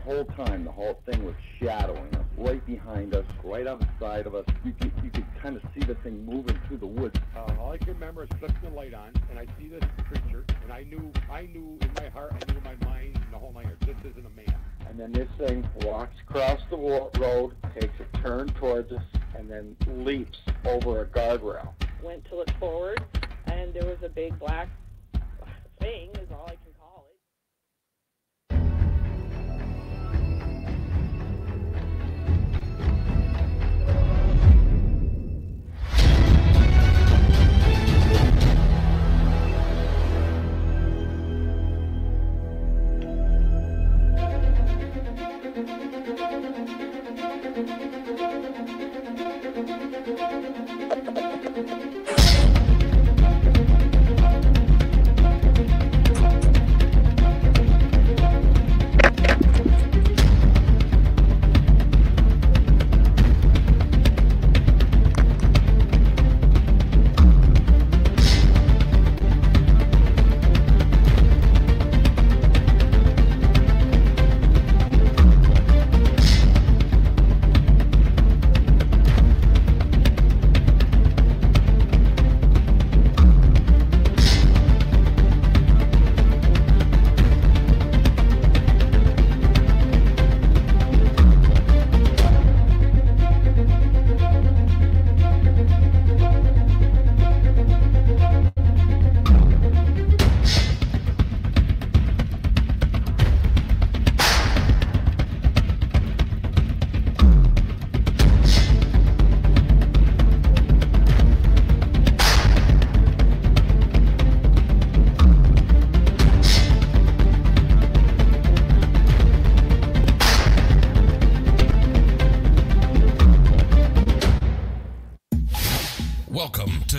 whole time, the whole thing was shadowing us, right behind us, right on the side of us. You could kind of see the thing moving through the woods. All I can remember is flipping the light on, and I see this creature, and I knew in my heart, I knew in my mind, and the whole night, this isn't a man. And then this thing walks across the road, takes a turn towards us, and then leaps over a guardrail. Went to look forward, and there was a big black thing, is all I can call it.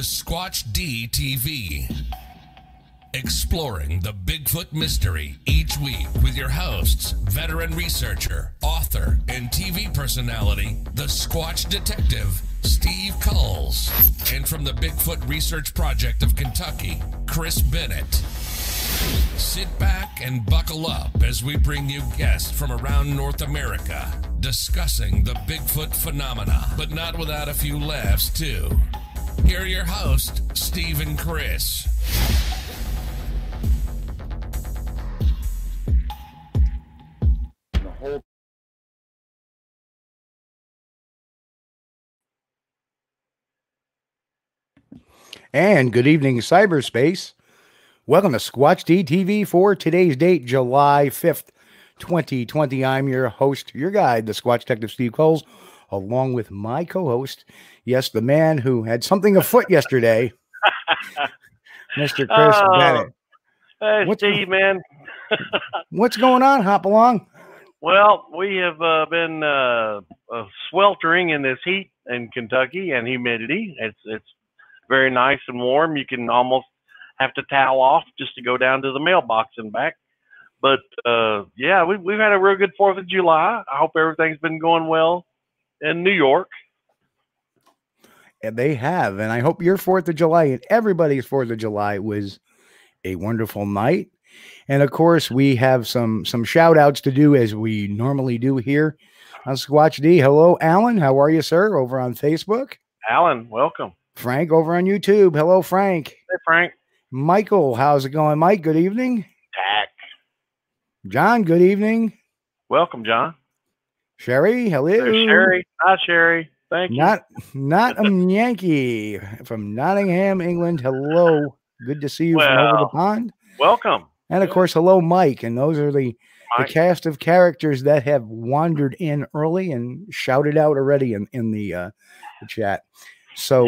Squatch DTV, exploring the Bigfoot mystery each week with your hosts, veteran researcher, author, and TV personality, the Squatch Detective, Steve Kulls, and from the Bigfoot Research Project of Kentucky, Chris Bennett. Sit back and buckle up as we bring you guests from around North America discussing the Bigfoot phenomena, but not without a few laughs too. Here are your hosts, Steve and Chris. And good evening, cyberspace. Welcome to Squatch DTV for today's date, July 5th, 2020. I'm your host, your guide, the Squatch Detective Steve Kulls, along with my co-host, yes, the man who had something afoot yesterday, Mr. Chris Bennett. Hey, what's Steve, man. What's going on, Hopalong? Well, we have been sweltering in this heat in Kentucky and humidity. It's very nice and warm. You can almost have to towel off just to go down to the mailbox and back. But, yeah, we've had a real good 4th of July. I hope everything's been going well in New York. And they have, and I hope your 4th of July and everybody's 4th of July was a wonderful night. And of course, we have some shout outs to do as we normally do here on Squatch D. Hello, Alan. How are you, sir? Over on Facebook. Alan, welcome. Frank over on YouTube. Hello, Frank. Hey, Frank. Michael, how's it going, Mike? Good evening. Tack. John, good evening. Welcome, John. Sherry, hello. There's Sherry. Hi, Sherry. Thank you. Not a Yankee from Nottingham, England. Hello. Good to see you from over the pond. Welcome. And, of course, hello, Mike. And those are the cast of characters that have wandered in early and shouted out already in the chat. So,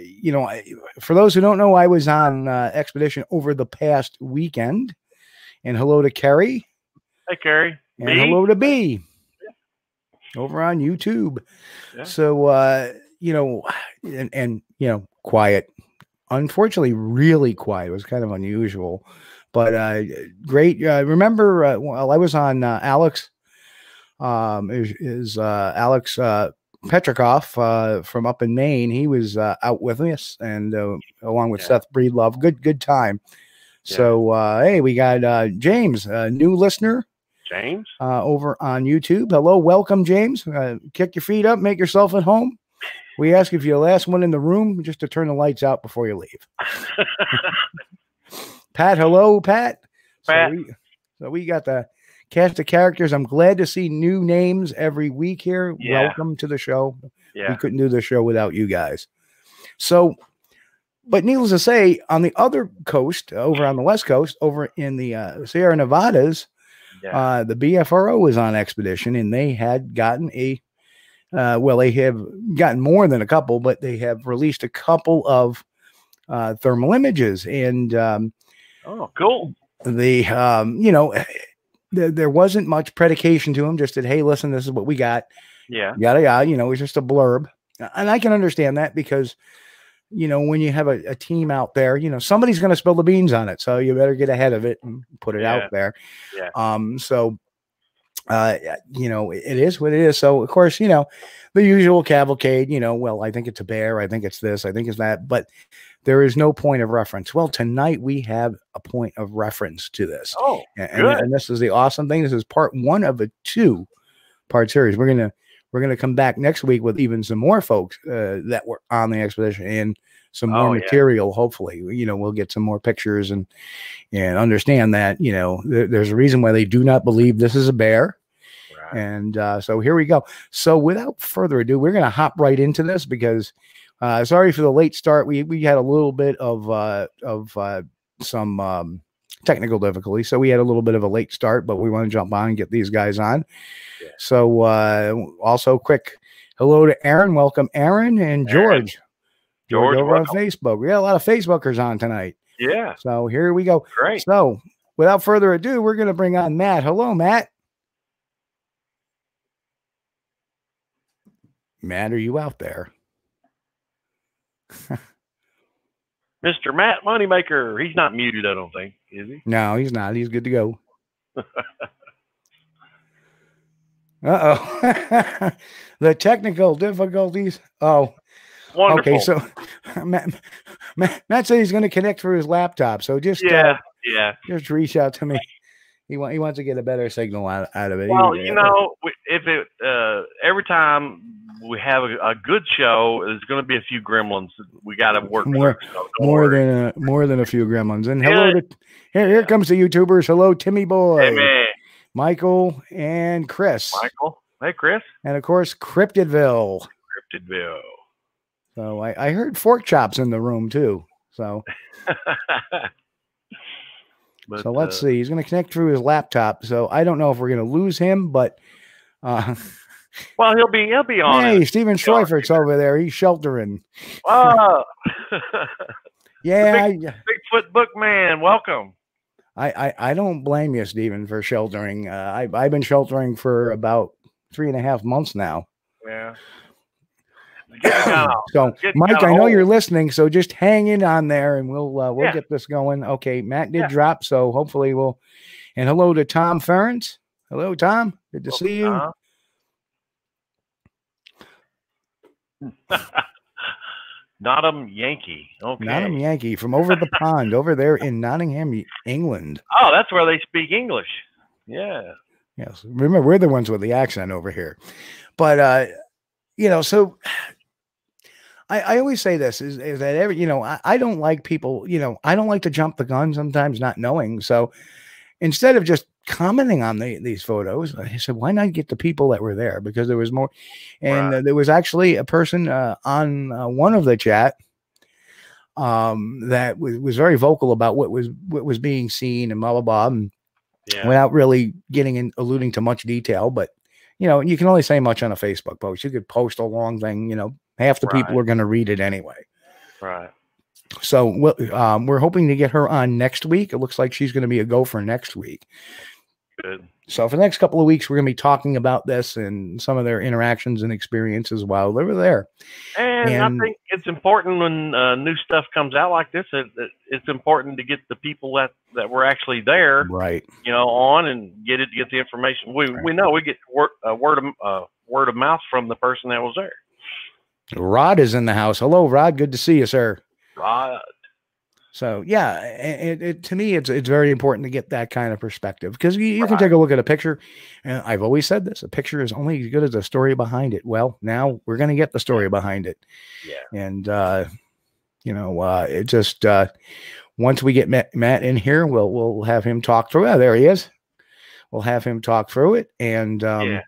you know, for those who don't know, I was on expedition over the past weekend. And hello to Carrie. Hey, Carrie. And hello to B. Over on YouTube. Yeah. So, you know, and, you know, quiet, unfortunately, really quiet. It was kind of unusual, but, great. Remember, well, I was on, Alex, Alex, Petrikov, from up in Maine. He was, out with us and, along with Seth Breedlove. Good time. Yeah. So, hey, we got, James, a new listener. James over on YouTube. Hello, welcome, James. Kick your feet up, make yourself at home. We ask if you're the last one in the room just to turn the lights out before you leave. Pat, hello, Pat. Pat. So we got the cast of characters. I'm glad to see new names every week here. Yeah. Welcome to the show. Yeah. We couldn't do the show without you guys. So, but needless to say, on the other coast, over on the West Coast, over in the Sierra Nevadas, yeah. The BFRO was on expedition, and they had gotten a, well, they have gotten more than a couple, but they have released a couple of thermal images. And, oh, cool. The, you know, there wasn't much predication to them, just that, hey, listen, this is what we got. Yeah. Yada, yada, you know, it's just a blurb. And I can understand that because, you know, when you have a team out there, you know, somebody's going to spill the beans on it. So you better get ahead of it and put it out there. Yeah. So, you know, it is what it is. So, of course, you know, the usual cavalcade, you know, well, I think it's a bear. I think it's this. I think it's that. But there is no point of reference. Well, tonight we have a point of reference to this. Oh, and this is the awesome thing. This is part one of a two-part series. We're going to come back next week with even some more folks that were on the expedition and some more material. Hopefully, you know, we'll get some more pictures and understand that, you know, there's a reason why they do not believe this is a bear. Right. And so here we go. So without further ado, we're going to hop right into this because sorry for the late start. We had a little bit of some technical difficulty. So we had a little bit of a late start, but we want to jump on and get these guys on. Yeah. So also quick hello to Aaron. welcome Aaron and George over on Facebook. We got a lot of Facebookers on tonight. Yeah. So here we go. Great. So without further ado, we're going to bring on Matt. Hello, Matt. Matt, are you out there? Mr. Matt Moneymaker. He's not muted, I don't think, is he? No, he's not. He's good to go. Uh-oh. The technical difficulties. Oh, wonderful. Okay, so Matt said he's going to connect through his laptop. So just just reach out to me. He wants to get a better signal out of it. Well, you know, if it every time we have a good show, there's going to be a few gremlins. We got to work more than a few gremlins. And hello, here comes the YouTubers. Hello, Timmy Boy, hey, man. Michael, and Chris. Michael, hey Chris, and of course Cryptidville. Cryptidville. So I heard fork chops in the room too. So. But, so let's see. He's going to connect through his laptop. So I don't know if we're going to lose him, but well, he'll be on. Hey, Stephen Schreifert's over there. He's sheltering. Oh. Yeah, Bigfoot book man, welcome. I don't blame you, Stephen, for sheltering. I've been sheltering for about 3.5 months now. Yeah. So, Mike, I know you're listening, so just hang in on there, and we'll get this going. Okay, Matt did drop, so hopefully we'll. And hello to Tom Ferentz. Hello, Tom. Good to see you. Nottingham Yankee. Okay. Nottingham Yankee from over the pond, over there in Nottingham, England. Oh, that's where they speak English. Yeah. Yes. Remember, we're the ones with the accent over here, but you know, so. I always say this is that every, you know, I don't like people, you know, I don't like to jump the gun sometimes not knowing. So instead of just commenting on these photos, I said, why not get the people that were there? Because there was more. And there was actually a person on one of the chat that was very vocal about what was being seen and blah, blah, blah. And without really getting in, alluding to much detail, but you know, you can only say much on a Facebook post. You could post a long thing, you know, half the people are going to read it anyway. Right. So we're hoping to get her on next week. It looks like she's going to be a go for next week. Good. So for the next couple of weeks, we're going to be talking about this and some of their interactions and experiences while they were there. And I think it's important when new stuff comes out like this, it's important to get the people that were actually there, right? You know, on and get the information. We know we get word of mouth from the person that was there. Rod is in the house. Hello, Rod. Good to see you, sir. Rod. So yeah, to me, it's very important to get that kind of perspective, because you can take a look at a picture. And I've always said this: a picture is only as good as the story behind it. Well, now we're going to get the story behind it. Yeah. And you know, it just once we get Matt in here, we'll have him talk through. Oh, there he is. We'll have him talk through it. And yeah.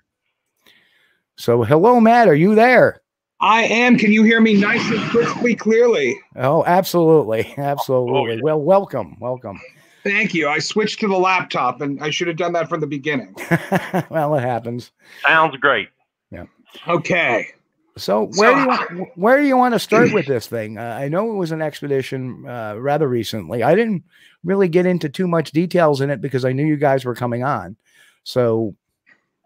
So hello, Matt. Are you there? I am. Can you hear me nice and crisply clearly? Oh, absolutely. Absolutely. Oh, yeah. Well, welcome. Welcome. Thank you. I switched to the laptop, and I should have done that from the beginning. Well, it happens. Sounds great. Yeah. Okay. So where do you want to start with this thing? I know it was an expedition rather recently. I didn't really get into too much details in it because I knew you guys were coming on. So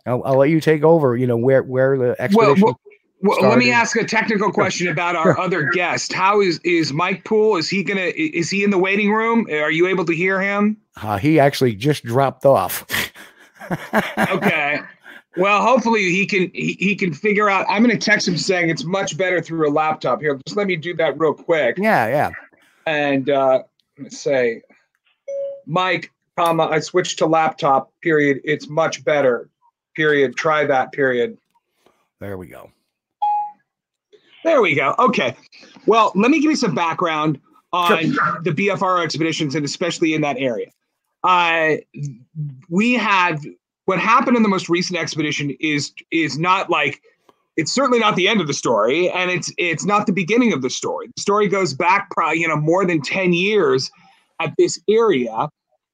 I'll let you take over, you know, where the expedition started. Let me ask a technical question about our other guest. How is Mike Poole? Is he in the waiting room? Are you able to hear him? He actually just dropped off. Okay. Well, hopefully he can figure out. I'm going to text him saying it's much better through a laptop. Here, just let me do that real quick. Yeah, yeah. And let's say, Mike, comma, I switched to laptop. Period. It's much better. Period. Try that. Period. There we go. There we go. Okay. Well, let me give you some background on the BFRO expeditions, and especially in that area. We had. What happened in the most recent expedition is not like, it's certainly not the end of the story, and it's not the beginning of the story. The story goes back probably, you know, more than 10 years at this area.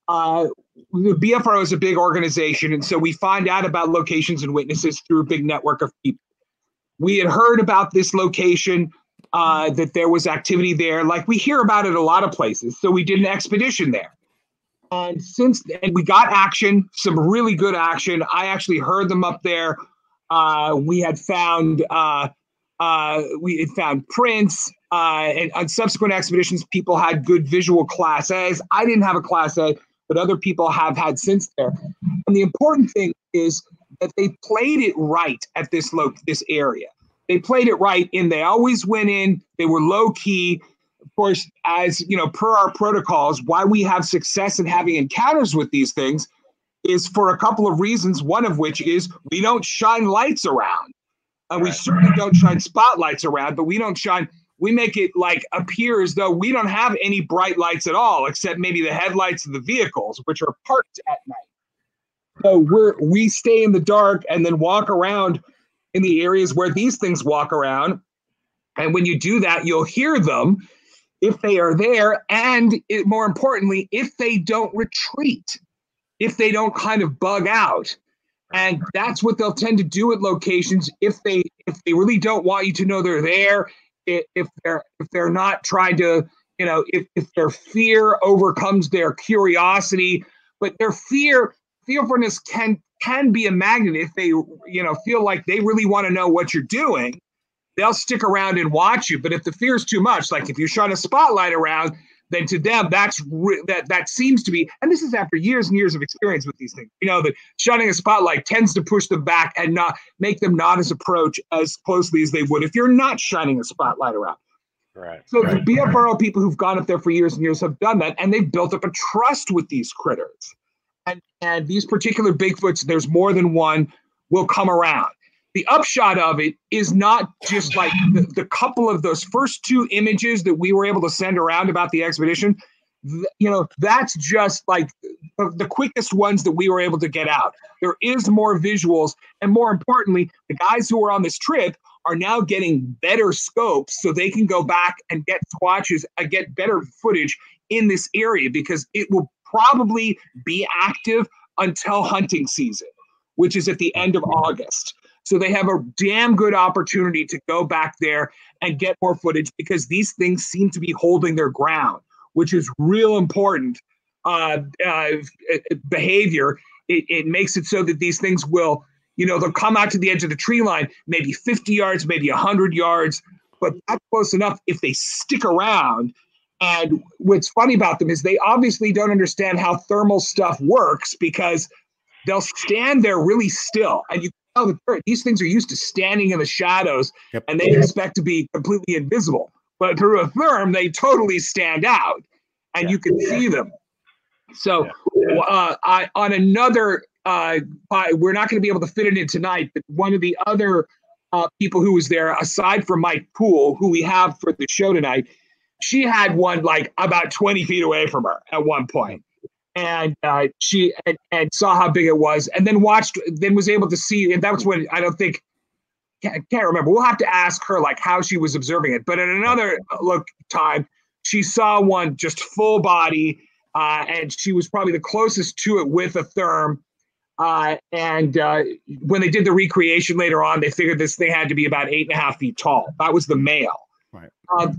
The BFRO is a big organization, and so we find out about locations and witnesses through a big network of people. We had heard about this location, that there was activity there, like we hear about it a lot of places, so we did an expedition there. And since then, we got action, some really good action. I actually heard them up there. We had found prints, and on subsequent expeditions, people had good visual class A's. I didn't have a class A, but other people have had since there. And the important thing is that they played it right at this area. They played it right, and they always went in. They were low key. Of course, as you know, per our protocols, why we have success in having encounters with these things is for a couple of reasons, one of which is we don't shine lights around. And we certainly don't shine spotlights around, but we make it like appear as though we don't have any bright lights at all, except maybe the headlights of the vehicles, which are parked at night. So we stay in the dark and then walk around in the areas where these things walk around. And when you do that, you'll hear them. If they are there, and more importantly, if they don't retreat, if they don't kind of bug out, and that's what they'll tend to do at locations if they really don't want you to know they're there, if they're not trying to, you know, if their fear overcomes their curiosity, but their fearfulness can be a magnet. If they, you know, feel like they really want to know what you're doing, they'll stick around and watch you. But if the fear is too much, like if you shine a spotlight around, then to them, that seems to be, and this is after years and years of experience with these things, you know, that shining a spotlight tends to push them back and not make them not as approach as closely as they would if you're not shining a spotlight around. Right. So the BFRO people who've gone up there for years and years have done that, and they've built up a trust with these critters. And these particular Bigfoots, there's more than one, will come around. The upshot of it is not just like the couple of those first two images that we were able to send around about the expedition. You know, that's just like the quickest ones that we were able to get out. There is more visuals. And more importantly, the guys who were on this trip are now getting better scopes so they can go back and get swatches and get better footage in this area, because it will probably be active until hunting season, which is at the end of August. So they have a damn good opportunity to go back there and get more footage, because these things seem to be holding their ground, which is real important behavior. It makes it so that these things will, you know, they'll come out to the edge of the tree line, maybe 50 yards, maybe 100 yards, but that's close enough if they stick around. And what's funny about them is they obviously don't understand how thermal stuff works, because they'll stand there really still. And you these things are used to standing in the shadows, yep, and they expect to be completely invisible. But through a therm, they totally stand out. and you could see them. So on another, we're not going to be able to fit it in tonight, but one of the other people who was there, aside from Mike Poole, who we have for the show tonight, she had one like about 20 feet away from her at one point. And she and saw how big it was, and then watched, then was able to see. And that was when I don't think, can't remember. We'll have to ask her like how she was observing it. But at another time, she saw one just full body, and she was probably the closest to it with a therm. And when they did the recreation later on, they figured this thing had to be about 8.5 feet tall. That was the male. Right.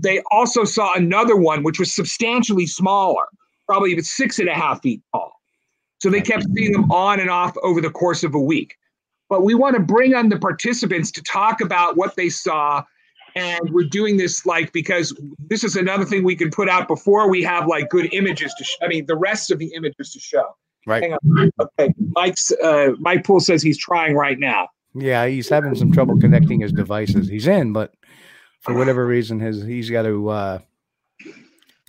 They also saw another one, which was substantially smaller, probably even 6.5 feet tall. So they kept seeing them on and off over the course of a week. But we want to bring on the participants to talk about what they saw. And we're doing this like, because this is another thing we can put out before we have like good images to, I mean, the rest of the images to show. Right. Hang on. Okay. Mike Poole says he's trying right now. Yeah. He's having some trouble connecting his devices. He's in, but for whatever reason, he's got to,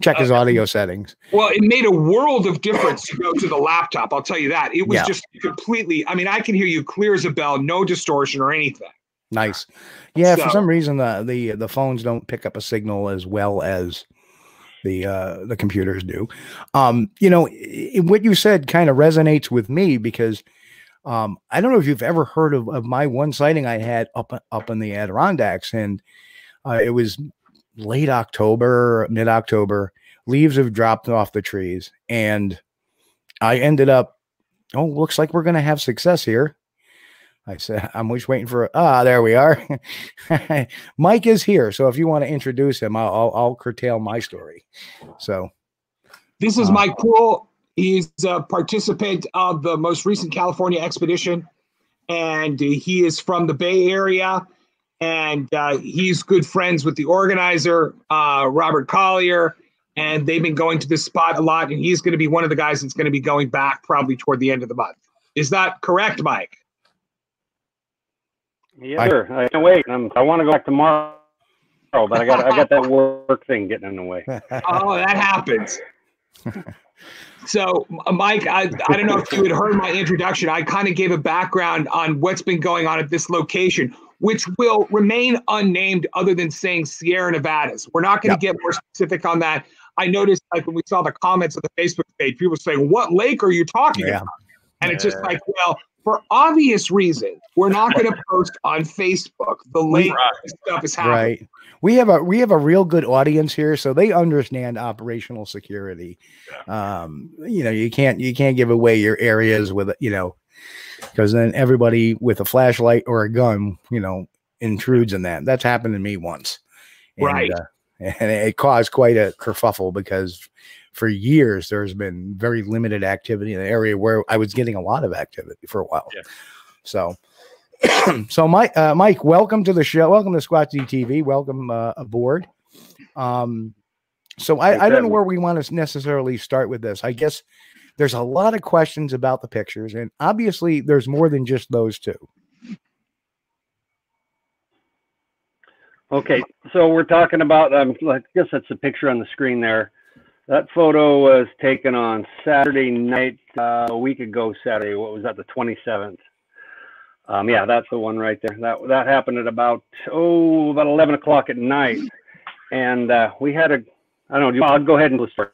check his audio settings. Well, it made a world of difference to go to the laptop. I'll tell you that. It was just completely, I mean, I can hear you clear as a bell, no distortion or anything. Nice. Yeah. So, for some reason, the phones don't pick up a signal as well as the computers do. You know, what you said kind of resonates with me because I don't know if you've ever heard of my one sighting I had up in the Adirondacks, and it was late October, mid-October, leaves have dropped off the trees. And I ended up, oh, looks like we're going to have success here. I said, I'm just waiting for, there we are. Mike is here. So if you want to introduce him, I'll curtail my story. So this is Mike Poole. He's a participant of the most recent California expedition. And he is from the Bay Area. And he's good friends with the organizer, Robert Collier, and they've been going to this spot a lot, and he's going to be one of the guys that's going to be going back probably toward the end of the month. Is that correct, Mike? Yeah, sure. I can't wait. I want to go back tomorrow, but I got that work thing getting in the way. Oh, that happens. So, Mike, I don't know if you had heard my introduction. I kind of gave a background on what's been going on at this location, which will remain unnamed other than saying Sierra Nevada's. We're not going to get more specific on that. I noticed like when we saw the comments on the Facebook page, people were saying, what lake are you talking about? And it's just like, well, for obvious reasons, we're not going to post on Facebook the lake stuff is happening. Right. We have a real good audience here, so they understand operational security. Yeah. You know, you can't give away your areas with, you know, because then everybody with a flashlight or a gun, you know, intrudes in that. That's happened to me once. And, and it caused quite a kerfuffle because for years there's been very limited activity in the area where I was getting a lot of activity for a while. Yeah. So, so Mike, welcome to the show. Welcome to Squatch DTV. Welcome aboard. So I don't know where we want to necessarily start with this. I guess there's a lot of questions about the pictures, and obviously there's more than just those two. Okay, so we're talking about, I guess that's the picture on the screen there. That photo was taken on Saturday night, a week ago Saturday. What was that, the 27th? Yeah, that's the one right there. That happened at about 11 o'clock at night. And we had I don't know, I'll go ahead and start.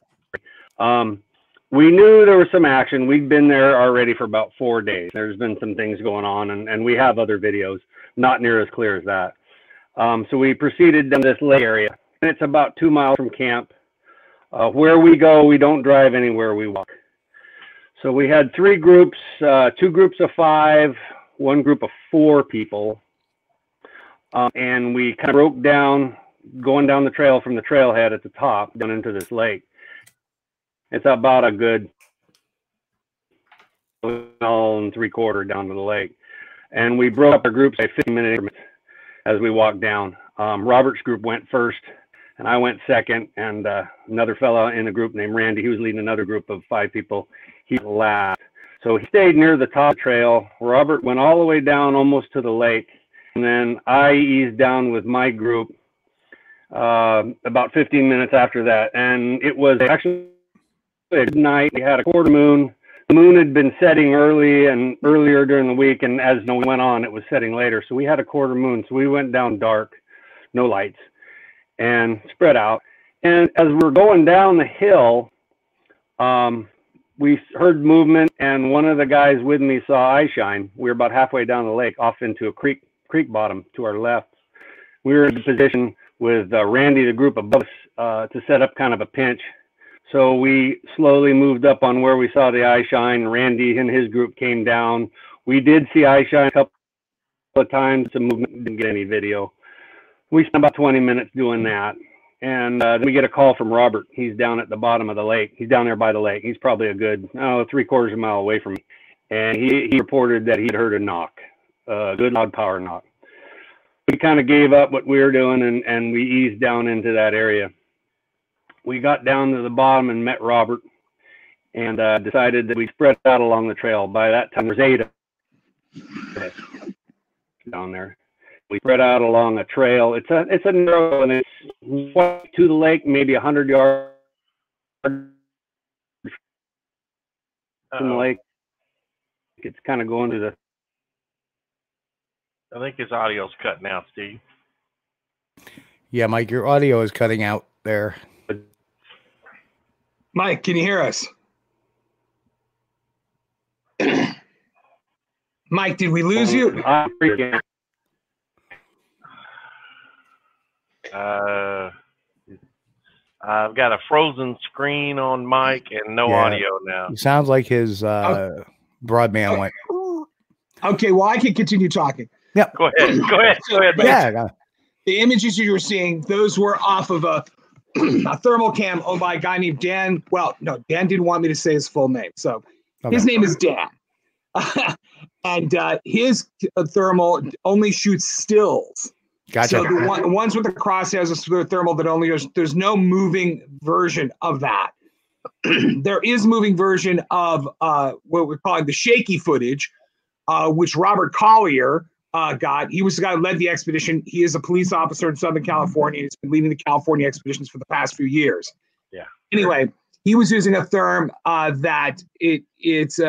We knew there was some action. We'd been there already for about 4 days. There's been some things going on, and we have other videos, not near as clear as that. So we proceeded down this lake area, and it's about 2 miles from camp. Where we go, we don't drive anywhere, we walk. So we had three groups, 2 groups of 5, 1 group of 4 people. And we kind of broke down, going down the trail from the trailhead at the top down into this lake. It's about a good 1.75 miles down to the lake. And we broke up our groups by 15-minute increments as we walked down. Robert's group went first, and I went second, and another fellow in the group named Randy, he was leading another group of 5 people, he last. So he stayed near the top of the trail. Robert went all the way down almost to the lake, and then I eased down with my group about 15 minutes after that. And it was actually at night. We had a quarter moon. The moon had been setting earlier during the week, and as it went on, it was setting later. So we had a quarter moon. So we went down dark, no lights, and spread out. And as we were going down the hill, we heard movement, and one of the guys with me saw eye shine. We were about halfway down the lake, off into a creek bottom to our left. We were in position with Randy, the group above us, to set up kind of a pinch. So we slowly moved up on where we saw the eye shine. Randy and his group came down. We did see eye shine a couple of times. The movement didn't get any video. We spent about 20 minutes doing that. And then we get a call from Robert. He's down at the bottom of the lake. He's down there by the lake. He's probably a good 3/4 of a mile away from me. And he reported that he'd heard a knock, a good loud power knock. We kind of gave up what we were doing, and we eased down into that area. We got down to the bottom and met Robert, and decided that we spread out along the trail. By that time, there's 8 of us down there. We spread out along a trail. It's a narrow, and it's to the lake, maybe 100 yards from the lake. It's kind of going to the. I think his audio's cutting out, Steve. Yeah, Mike, your audio is cutting out there. Mike, can you hear us? Mike, did we lose you? I'm freaking. I've got a frozen screen on Mike and no audio now. It sounds like his broadband went. Okay, well, I can continue talking. Yeah, go ahead. Go ahead. Go ahead. Yeah, the images you were seeing, those were off of a thermal cam owned by a guy named Dan. Well, no, Dan didn't want me to say his full name, so his name is Dan. And his thermal only shoots stills. Gotcha. So the ones with the crosshairs is their thermal that only goes. There's no moving version of that. There is moving version of what we're calling the shaky footage, which Robert Collier got. He was the guy who led the expedition. He is a police officer in Southern California. He's been leading the California expeditions for the past few years. Yeah. Anyway, he was using a therm that it's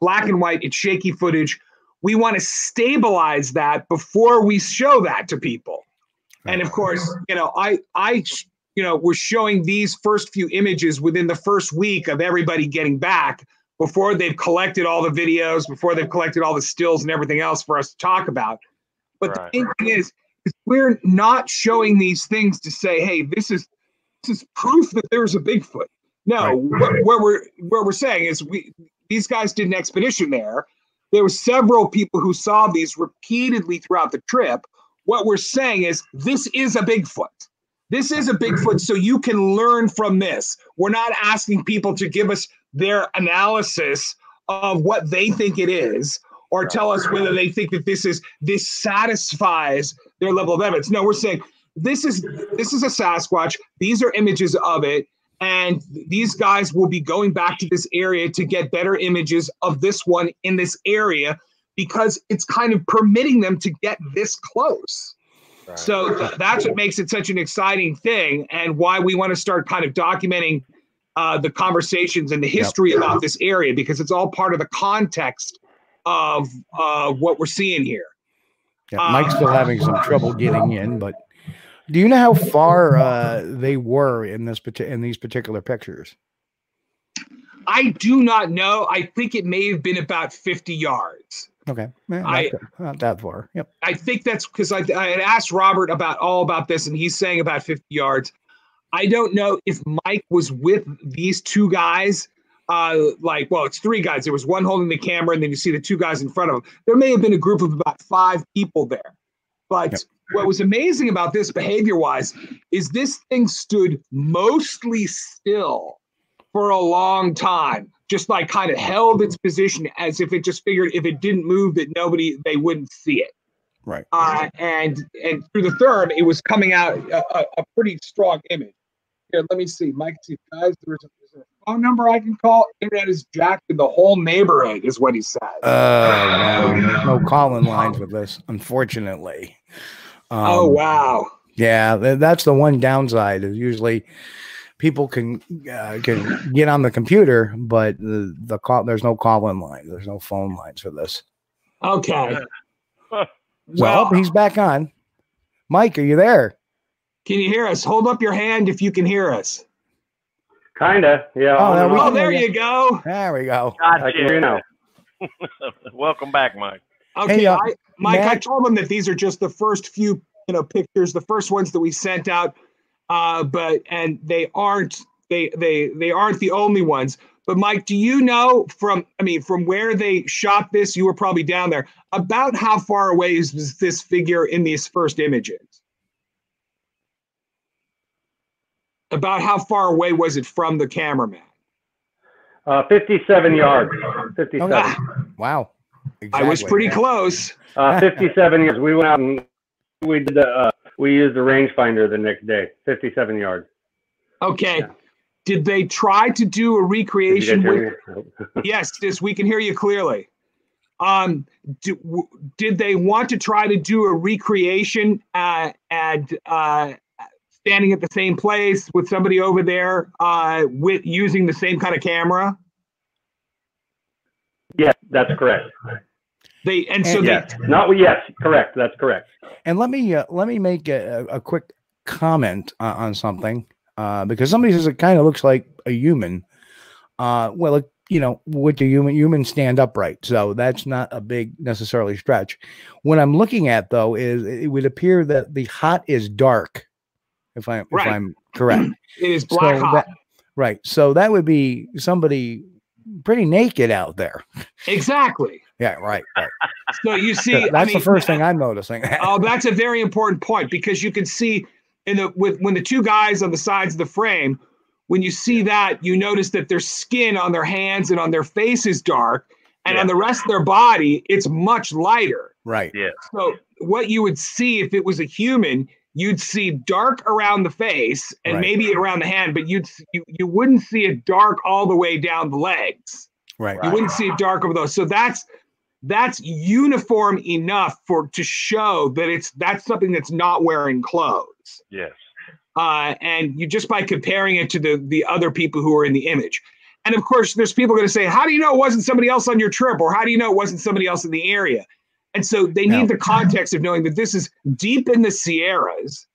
black and white. It's shaky footage. We want to stabilize that before we show that to people. And of course, I was showing these first few images within the first week of everybody getting back, before they've collected all the videos, before they've collected all the stills and everything else for us to talk about. But the thing is we're not showing these things to say, hey, this is proof that there's a Bigfoot. No, what we're saying is these guys did an expedition there. There were several people who saw these repeatedly throughout the trip. What we're saying is this is a Bigfoot. This is a Bigfoot, so you can learn from this. We're not asking people to give us their analysis of what they think it is or tell us whether they think that this satisfies their level of evidence. No, we're saying this is a Sasquatch. These are images of it. And these guys will be going back to this area to get better images of this one in this area because it's kind of permitting them to get this close. Right. So that's what makes it such an exciting thing and why we want to start kind of documenting the conversations and the history about this area, because it's all part of the context of what we're seeing here. Yeah, Mike's still having some trouble getting in, but... Do you know how far they were in these particular pictures? I do not know. I think it may have been about 50 yards. Okay, not that far. Yep. I think that's because I had asked Robert about this, and he's saying about 50 yards. I don't know if Mike was with these two guys. It's three guys. There was one holding the camera, and then you see the two guys in front of him. There may have been a group of about 5 people there, but. Yep. What was amazing about this behavior-wise is this thing stood mostly still for a long time, just like kind of held its position as if it just figured if it didn't move that they wouldn't see it. Right. And through the therm, it was coming out a pretty strong image. Here, let me see, Mike. See, guys, there's a phone number I can call. Internet is jacked in the whole neighborhood, is what he said. No calling lines with this, unfortunately. Oh wow! Yeah, that's the one downside. Is usually people can get on the computer, but the call, there's no call-in lines. There's no phone lines for this. Okay. Well, he's back on. Mike, are you there? Can you hear us? Hold up your hand if you can hear us. Kinda, yeah. Oh, there you go. There we go. Gotcha. Welcome back, Mike. Okay, hey, Mike, I told them that these are just the first few, pictures, the first ones that we sent out, and they aren't the only ones. But Mike, do you know from where they shot this? You were probably down there. About how far away is this figure in these first images? About how far away was it from the cameraman? 57 yards. 57. Wow. Exactly. I was pretty close. 57 yards. We went out and we used the rangefinder the next day. 57 yards. Okay. Yeah. Did they try to do a recreation? Yes, we can hear you clearly. Did they want to try to do a recreation standing at the same place with somebody over there with using the same kind of camera? Yes, that's correct. Correct. That's correct. And let me make a quick comment on something. Because somebody says it kind of looks like a human. Well, with the humans stand upright, so that's not a big necessarily stretch. What I'm looking at though is it would appear that the hot is dark, if I'm correct. It is black hot. Right. So that would be somebody pretty naked out there. Exactly. Yeah, right. So you see, that's the first thing I'm noticing. Oh, that's a very important point, because you can see. And when the two guys on the sides of the frame, when you see that, you notice that their skin on their hands and on their face is dark, and on the rest of their body, it's much lighter. Right. Yeah. So what you would see if it was a human, you'd see dark around the face and maybe around the hand, but you wouldn't see it dark all the way down the legs. Right. You wouldn't see it dark over those. So that's uniform enough to show that that's something that's not wearing clothes. Yes. And you just by comparing it to the other people who are in the image. And of course, there's people going to say, how do you know it wasn't somebody else on your trip? Or how do you know it wasn't somebody else in the area? And so they need the context of knowing that this is deep in the Sierras.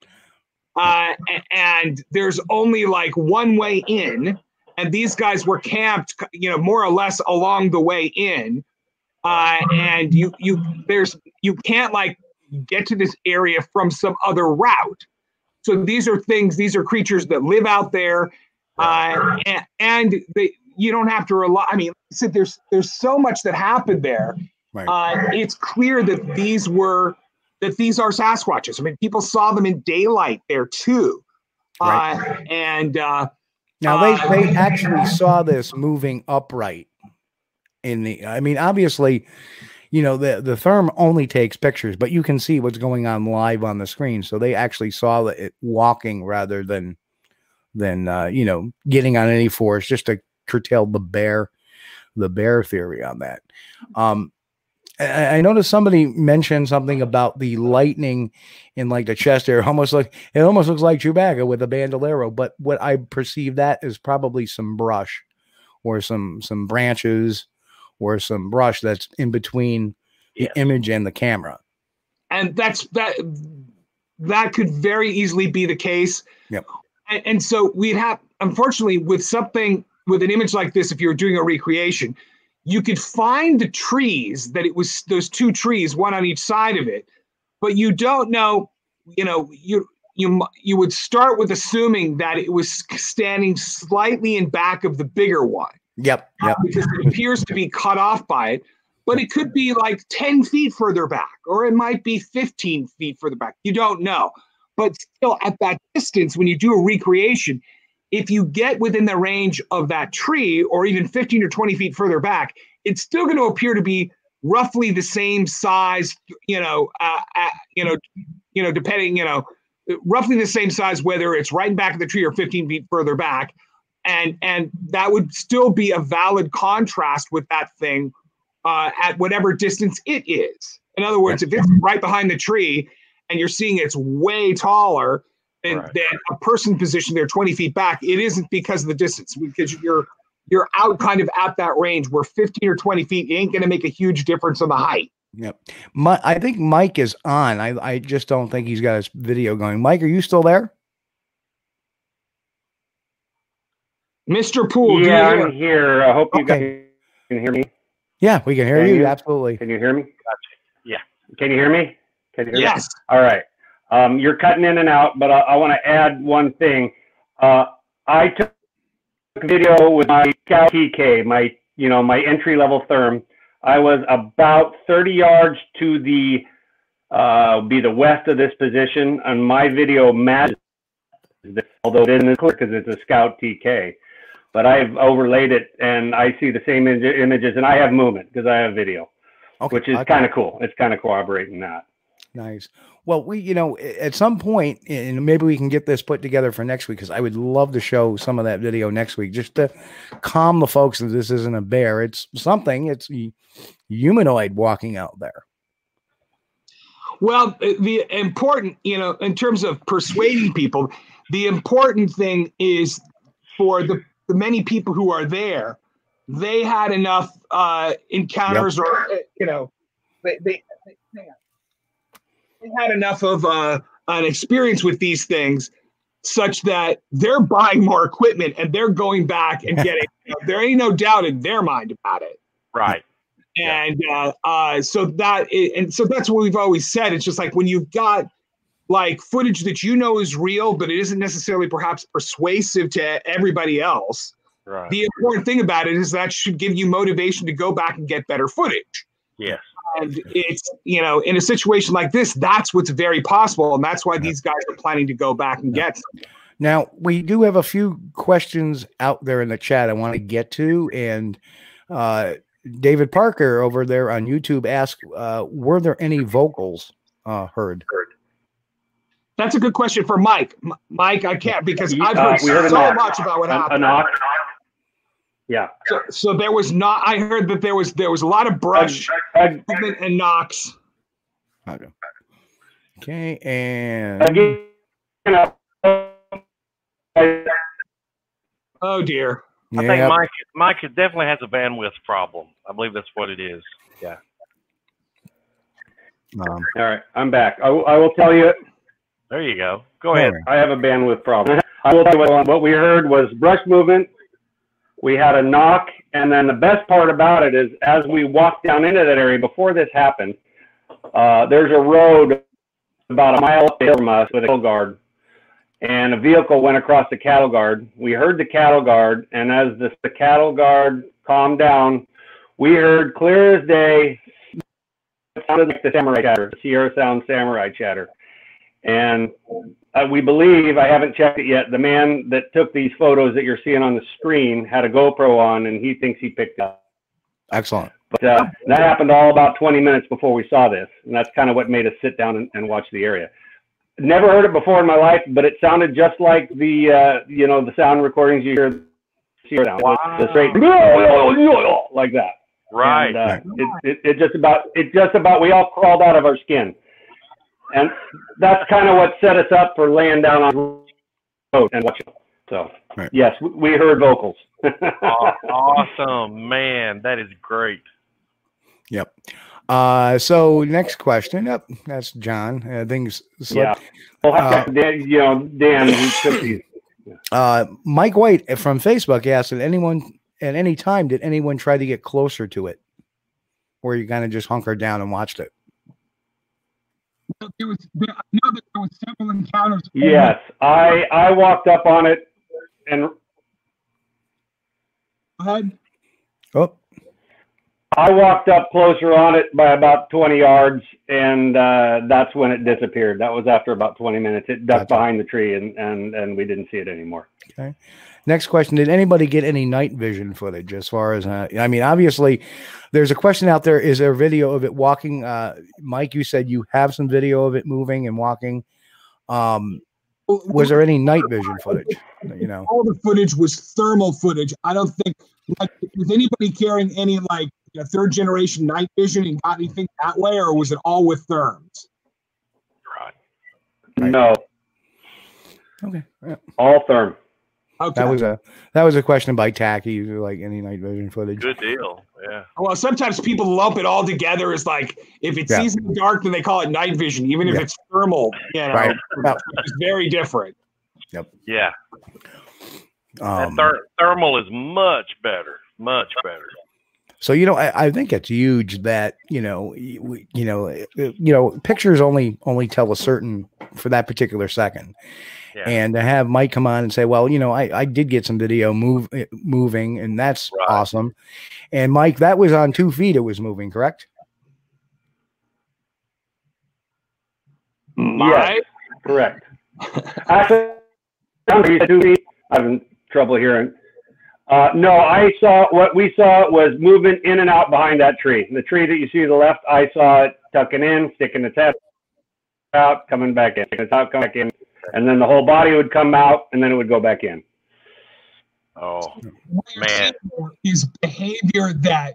And there's only like one way in. And these guys were camped, more or less along the way in. And you can't get to this area from some other route. So these are creatures that live out there, you don't have to rely. There's so much that happened there. Right. It's clear that these are Sasquatches. People saw them in daylight there too. Right. And now they actually saw this moving upright. Obviously. The therm only takes pictures, but you can see what's going on live on the screen. So they actually saw it walking rather than getting on any force, just to curtail the bear theory on that. I noticed somebody mentioned something about the lightning in the chest area. It almost looks like Chewbacca with a bandolero, but what I perceive that is probably some brush or some branches, or some brush that's in between the image and the camera, and that could very easily be the case. Yep. And so we'd have, unfortunately, with an image like this, if you're doing a recreation, you could find the trees that it was those two trees, one on each side of it, but you don't know. You would start with assuming that it was standing slightly in back of the bigger one. Yep. Because it appears to be cut off by it, but it could be 10 feet further back, or it might be 15 feet further back. You don't know. But still, at that distance, when you do a recreation, if you get within the range of that tree, or even 15 or 20 feet further back, it's still going to appear to be roughly the same size, depending, roughly the same size, whether it's right back of the tree or 15 feet further back. And that would still be a valid contrast with that thing at whatever distance it is. In other words, if it's right behind the tree and you're seeing it's way taller, and right. then a person positioned there 20 feet back, it isn't because of the distance, because you're out kind of at that range where 15 or 20 feet ain't going to make a huge difference on the height. Yep. I think Mike is on. I just don't think he's got his video going. Mike, are you still there? Mr. Poole. Yeah, I'm here. I hope you guys can hear me. Yeah, we can hear you. Absolutely. Can you hear me? Gotcha. Yeah. Can you hear me? Can you hear yes. me? All right. You're cutting in and out, but I want to add one thing. I took a video with my TK, my entry level therm. I was about 30 yards to the the west of this position, and my video matches this, although it isn't clear because it's a scout TK. But I've overlaid it, and I see the same images, and I have movement because I have video, which is kind of cool. It's kind of corroborating that. Nice. Well, at some point, and maybe we can get this put together for next week, because I would love to show some of that video next week, just to calm the folks that this isn't a bear. It's something. It's a humanoid walking out there. Well, the important, in terms of persuading people, the important thing is for the many people who are there, they had enough encounters yep. or, they had enough of an experience with these things such that they're buying more equipment and they're going back and getting, there ain't no doubt in their mind about it. Right. And yeah. So that's what we've always said. It's just like when you've got like footage that is real, but it isn't necessarily perhaps persuasive to everybody else. Right. The important thing about it is that should give you motivation to go back and get better footage. Yes. And it's, in a situation like this, that's what's very possible. And that's why these guys are planning to go back and get something. Now, we do have a few questions out there in the chat I want to get to. And David Parker over there on YouTube asked, were there any vocals heard? That's a good question for Mike. Mike, I can't because I've heard so much about what happened. Yeah. So there was not. I heard that there was a lot of brush and knocks. Okay. And oh dear. I think Mike definitely has a bandwidth problem. I believe that's what it is. Yeah. All right, I'm back. I will tell you. There you go. Go ahead. Right. I have a bandwidth problem. I will tell you what we heard was brush movement. We had a knock, and then the best part about it is as we walked down into that area before this happened, there's a road about a mile up from us with a cattle guard, and a vehicle went across the cattle guard. We heard the cattle guard, and as the cattle guard calmed down, we heard clear as day, it sounded like the samurai chatter, Sierra Sound samurai chatter. And we believe, I haven't checked it yet, the man that took these photos that you're seeing on the screen had a GoPro on, and he thinks he picked up. Excellent. But that happened all about 20 minutes before we saw this, and that's kind of what made us sit down and watch the area. Never heard it before in my life, but it sounded just like the the sound recordings you hear now. Wow. The straight like that. Right. And, it just about we all crawled out of our skin. And that's kind of what set us up for laying down on the road and watching. So, right. Yes, we heard vocals. Awesome, man. That is great. Yep. So next question. Yep, that's John. Things slipped. Yeah. Dan. Mike White from Facebook asked, did anyone at any time, did anyone try to get closer to it? Or you kind of just hunkered down and watched it? I know that there was several encounters. Yes, I walked up on it and go ahead. Oh. I walked up closer on it by about 20 yards, and that's when it disappeared. That was after about 20 minutes. It ducked behind the tree, and we didn't see it anymore. Okay. Next question. Did anybody get any night vision footage as far as, I mean, obviously there's a question out there. Is there video of it walking? Mike, you said you have some video of it moving and walking. Was there any night vision footage? All the footage was thermal footage. I don't think, was anybody carrying any third generation night vision and got anything that way, or was it all with therms? Right. No. Okay. Yeah. All therm. Okay. That was a question by Tacky, like any night vision footage. Good deal. Yeah. Well, sometimes people lump it all together as like if it sees in the dark, then they call it night vision, even if it's thermal. You know, it's very different. Yep. Yeah. Thermal is much better. Much better. So you know, I think it's huge that pictures only tell a certain for that particular second, and to have Mike come on and say, well, I did get some video moving, and that's awesome. And Mike, that was on 2 feet; it was moving, correct? Right, correct. Actually, 2 feet. I'm having trouble hearing. No, what we saw was moving in and out behind that tree. The tree that you see to the left, I saw it tucking in, sticking its head out, coming back in, sticking its head out, coming back in, and then the whole body would come out, and then it would go back in. Oh, man. Is behavior that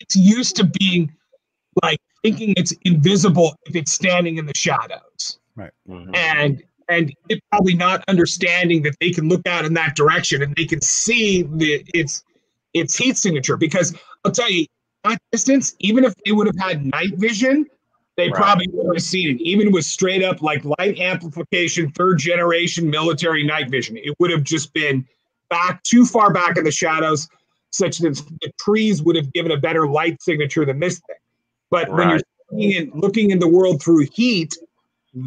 it's used to being, like, thinking it's invisible if it's standing in the shadows. Right. Mm-hmm. And it probably not understanding that they can look out in that direction and they can see its heat signature. Because I'll tell you, that distance, even if they would have had night vision, they probably wouldn't have seen it. Even with straight up like light amplification, third generation military night vision, it would have just been back too far back in the shadows, such that the trees would have given a better light signature than this thing. But when you're looking in the world through heat,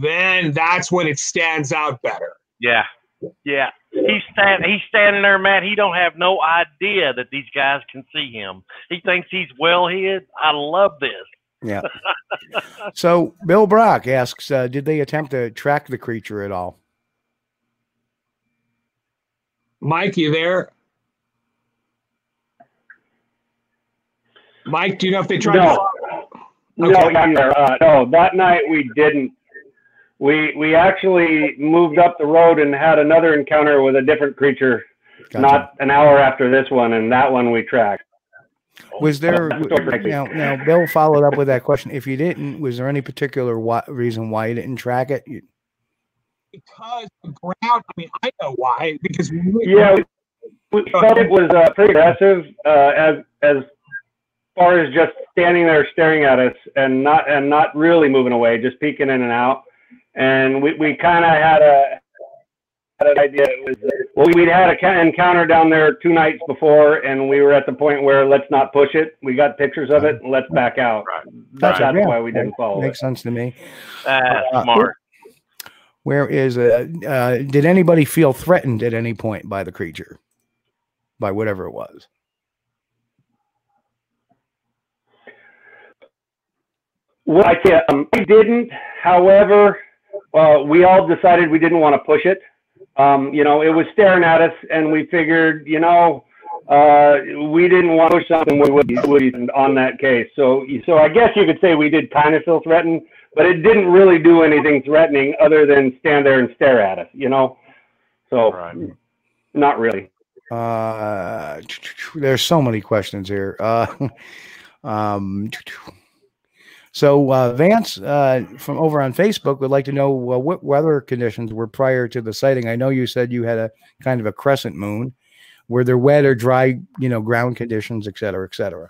then that's when it stands out better. Yeah. Yeah. He's standing there, Matt. He don't have no idea that these guys can see him. He thinks he's well hid. I love this. Yeah. So Bill Brock asks, did they attempt to track the creature at all? Mike, you there? Mike, do you know if they tried No, that night we didn't. We actually moved up the road and had another encounter with a different creature, not an hour after this one, and that one we tracked. Was there now Bill followed up with that question? If you didn't, was there any particular reason why you didn't track it? Because the ground. I mean, I know why. Because we felt it was pretty aggressive as far as just standing there staring at us and not really moving away, just peeking in and out. And we kind of had an idea. It was, well, we'd had an encounter down there 2 nights before, and we were at the point where let's not push it. We got pictures of it, and let's back out. Right. That's why we didn't follow it. Makes sense to me. Smart. Where is did anybody feel threatened at any point by the creature, by whatever it was? Well, I didn't. However, we all decided we didn't want to push it. It was staring at us, and we figured, we didn't want to push something we would on that case. So I guess you could say we did kind of feel threatened, but it didn't really do anything threatening other than stand there and stare at us, So not really. There's so many questions here. So Vance from over on Facebook would like to know what weather conditions were prior to the sighting. I know you said you had a kind of a crescent moon. Were there wet or dry, ground conditions, et cetera, et cetera?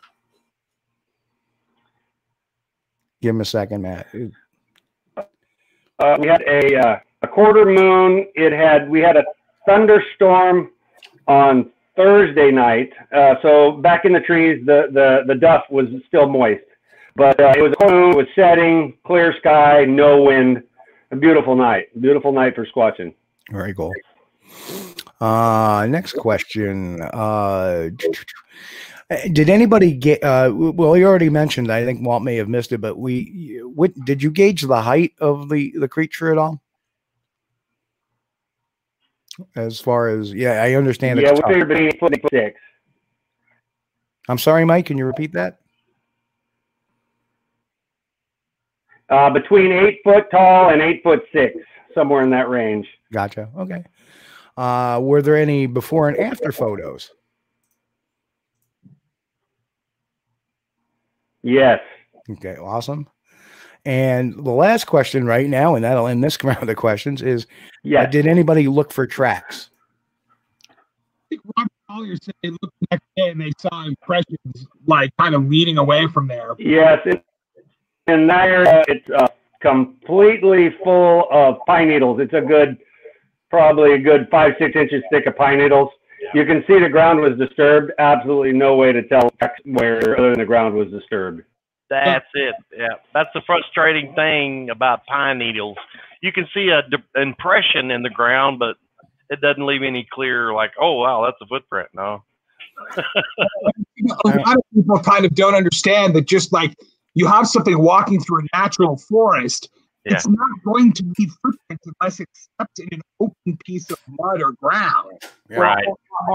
Give him a second, Matt. We had a quarter moon. We had a thunderstorm on Thursday night. So back in the trees, the duff was still moist. But it was a moon, it was setting, clear sky, no wind, a beautiful night. Beautiful night for squatching. Very cool. Next question. Did anybody get, well, you already mentioned, I think Walt may have missed it, but did you gauge the height of the creature at all? As far as, I understand. Yeah, we figured between 8 foot and 6. I'm sorry, Mike, can you repeat that? Between 8 foot tall and 8 foot 6, somewhere in that range. Gotcha. Okay. Were there any before and after photos? Yes. Okay. Awesome. And the last question right now, and that'll end this round of questions, is did anybody look for tracks? I think Robert Collier said they looked the next day and they saw impressions like kind of leading away from there. Yes, in that area, it's completely full of pine needles. It's a good, probably a good 5-6 inches thick of pine needles. You can see the ground was disturbed. Absolutely no way to tell where other than the ground was disturbed. That's it. Yeah, that's the frustrating thing about pine needles. You can see an impression in the ground, but it doesn't leave any clear, like, oh, wow, that's a footprint. No. A lot of people kind of don't understand that just like you have something walking through a natural forest, it's not going to be footprints unless it's stepped in an open piece of mud or ground or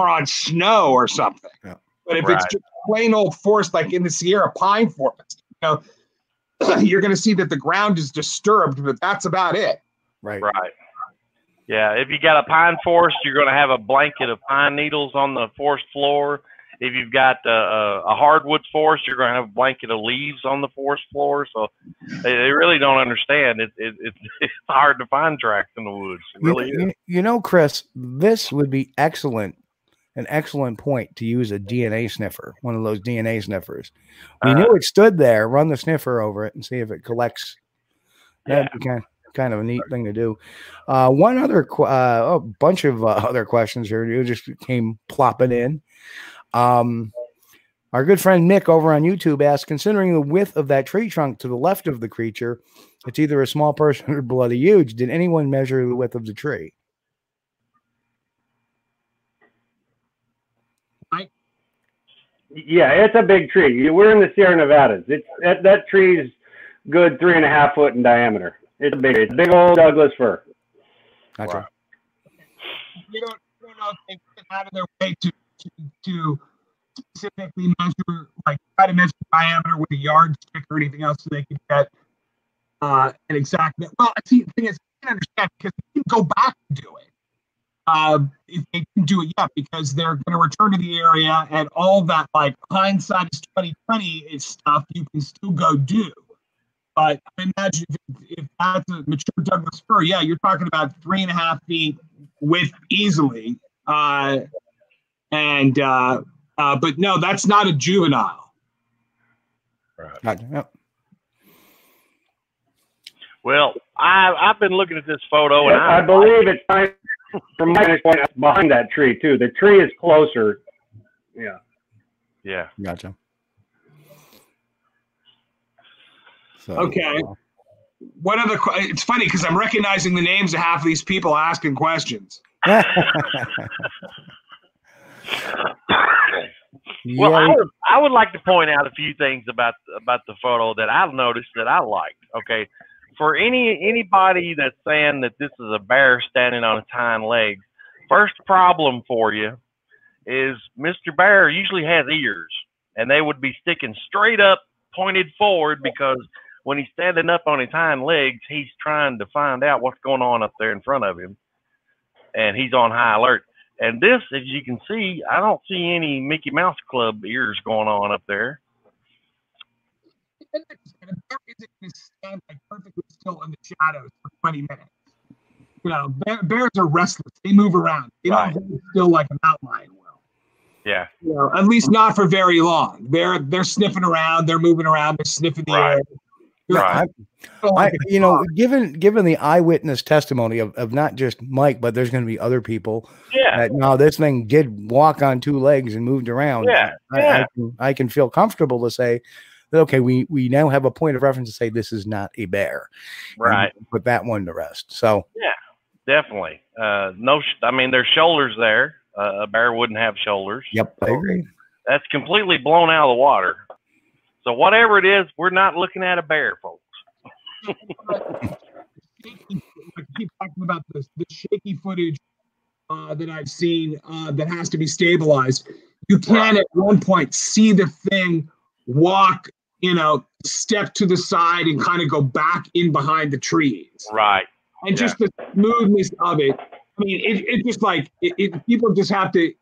on snow or something. Yeah. But if it's just plain old forest, like in the Sierra pine forest, you know, you're going to see that the ground is disturbed, but that's about it. Right. Right. Yeah. If you got a pine forest, you're going to have a blanket of pine needles on the forest floor. If you've got a hardwood forest, you're going to have a blanket of leaves on the forest floor. So they really don't understand. It's hard to find tracks in the woods. It really is. You know, Chris, this would be excellent. An excellent point to use a DNA sniffer, one of those DNA sniffers. We knew it stood there, run the sniffer over it and see if it collects. That'd be kind of a neat thing to do. One other, a bunch of other questions here. You just came plopping in. Our good friend Nick over on YouTube asked, considering the width of that tree trunk to the left of the creature, it's either a small person or bloody huge. Did anyone measure the width of the tree? Yeah, it's a big tree. We're in the Sierra Nevadas. It's that tree's good 3.5 foot in diameter. It's a big, old Douglas fir. Gotcha. Wow. You don't know if they get out of their way to specifically measure, like try to measure diameter with a yardstick or anything else, so they can get an exact. Well, see, the thing is, I can understand because they can go back and do it. If they can do it yet, because they're going to return to the area and all that, like hindsight is 2020 is stuff you can still go do. But I imagine if that's a mature Douglas fir, yeah, you're talking about 3.5 feet width easily. But no, that's not a juvenile. Right. Yep. Well, I've been looking at this photo, and I believe it's time. From my point, behind that tree too. The tree is closer. Yeah. Yeah. Gotcha. So, okay. What other? It's funny because I'm recognizing the names of half of these people asking questions. Well, I would like to point out a few things about the photo that I've noticed that I liked. Okay. For anybody that's saying that this is a bear standing on its hind legs, first problem for you is Mr. Bear usually has ears, and they would be sticking straight up, pointed forward, because when he's standing up on his hind legs, he's trying to find out what's going on up there in front of him, and he's on high alert. And this, as you can see, I don't see any Mickey Mouse Club ears going on up there. And a bear isn't going to stand like perfectly still in the shadows for 20 minutes. You know, bears are restless. They move around. They don't really still like a mountain lion will. Yeah. You know, at least not for very long. They're sniffing around. They're moving around. They're sniffing the air. Right. You know, given the eyewitness testimony of not just Mike, but there's going to be other people. Yeah. That, no, this thing did walk on two legs and moved around. Yeah. I can feel comfortable to say, okay, we now have a point of reference to say this is not a bear, right? Put that one to rest. So yeah, definitely. I mean, there's shoulders there. A bear wouldn't have shoulders. Yep, I agree. That's completely blown out of the water. So whatever it is, we're not looking at a bear, folks. I keep talking about this, the shaky footage that I've seen that has to be stabilized. You can at one point see the thing walk, you know, step to the side and kind of go back in behind the trees. Right. And just the smoothness of it. I mean, it just like, people just have to,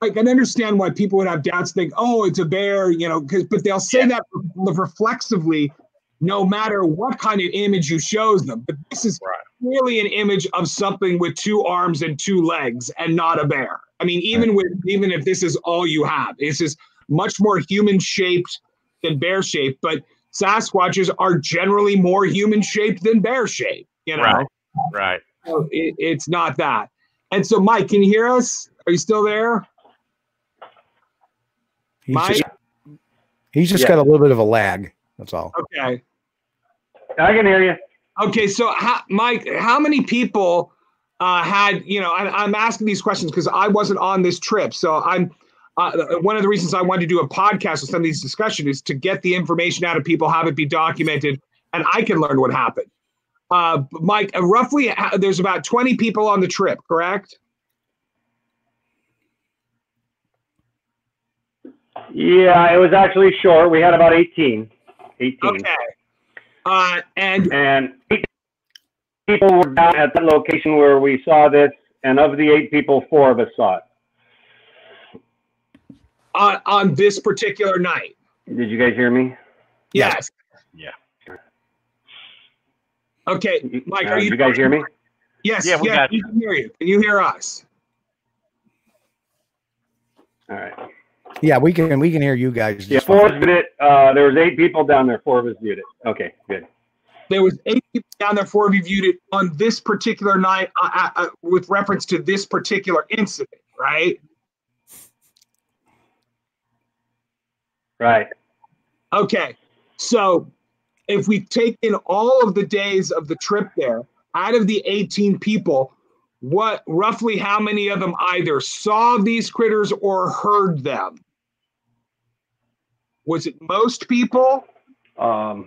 like, I understand why people would have doubts, think, oh, it's a bear, you know, because, but they'll say that reflexively no matter what kind of image you shows them. But this is really an image of something with two arms and two legs and not a bear. I mean, even with, even if this is all you have, this is much more human shaped than bear shaped, but Sasquatches are generally more human shaped than bear shaped, you know? Right. So it's not that. And so, Mike, can you hear us? Are you still there? He's just got a little bit of a lag. That's all. Okay. I can hear you. Okay. So Mike, how many people had, you know, I'm asking these questions because I wasn't on this trip. So I'm, one of the reasons I wanted to do a podcast with some of these discussions is to get the information out of people, have it be documented, and I can learn what happened. Mike, roughly, there's about 20 people on the trip, correct? Yeah, it was actually short. We had about 18. Okay. And 8 people were down at the location where we saw this, and of the 8 people, 4 of us saw it. On this particular night. Did you guys hear me? Yes. Yeah. Okay, Mike, are you guys hear me? Yes. Yeah, we can hear you. Can you hear us? All right. Yeah, we can hear you guys. Yeah, 4 of us did it. There was 8 people down there. 4 of us viewed it. Okay, good. There was 8 people down there. 4 of you viewed it on this particular night with reference to this particular incident, right? Right. Okay. So if we take in all of the days of the trip there, out of the 18 people, what roughly how many of them either saw these critters or heard them? Was it most people? Most.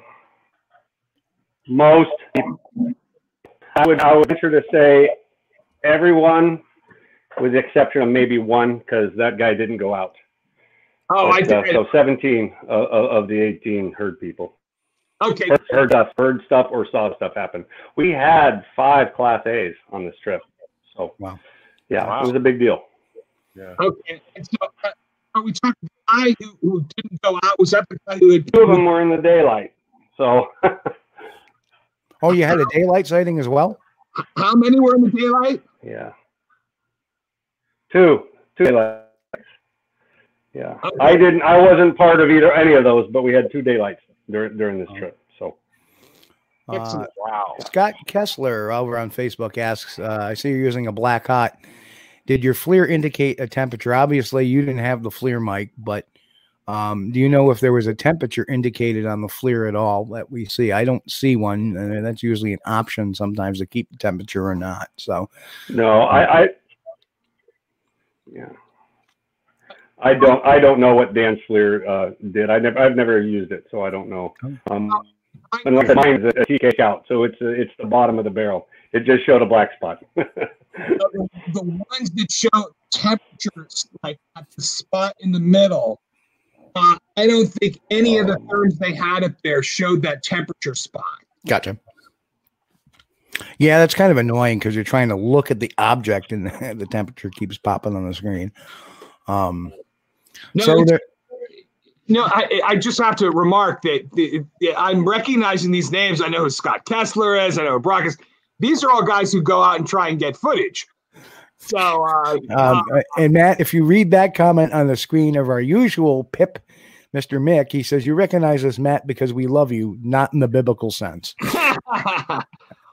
I would venture to say everyone, with the exception of maybe 1, because that guy didn't go out. Oh, but, I did. So 17 of the 18 heard people. Okay. Heard stuff or saw stuff happen. We had 5 Class A's on this trip. So, wow. Yeah, wow. It was a big deal. Yeah. Okay. And so, are we talking the guy who didn't go out? Was that the guy who had... 2 of them were in the daylight. So. Oh, you had a daylight sighting as well? How many were in the daylight? Yeah. 2 daylight. Yeah, okay. I wasn't part of any of those, but we had 2 daylights during this trip. So, wow. Scott Kessler over on Facebook asks, "I see you're using a Black Hot. Did your FLIR indicate a temperature? Obviously, you didn't have the FLIR, Mike, but do you know if there was a temperature indicated on the FLIR at all that we see? I don't see one, and that's usually an option sometimes to keep the temperature or not. So, no, yeah." I don't know what Dan Fleer did. I've never used it, so I don't know. Unless mine's a TK out, so it's the bottom of the barrel. It just showed a black spot. The ones that show temperatures like at the spot in the middle, I don't think any of the firms they had up there showed that temperature spot. Gotcha. Yeah, that's kind of annoying because you're trying to look at the object and the temperature keeps popping on the screen. I just have to remark that I'm recognizing these names. I know who Scott Kessler is. I know who Brock is. These are all guys who go out and try and get footage. So, and Matt, if you read that comment on the screen of our usual pip, Mr. Mick, he says, "You recognize us, Matt, because we love you, not in the biblical sense."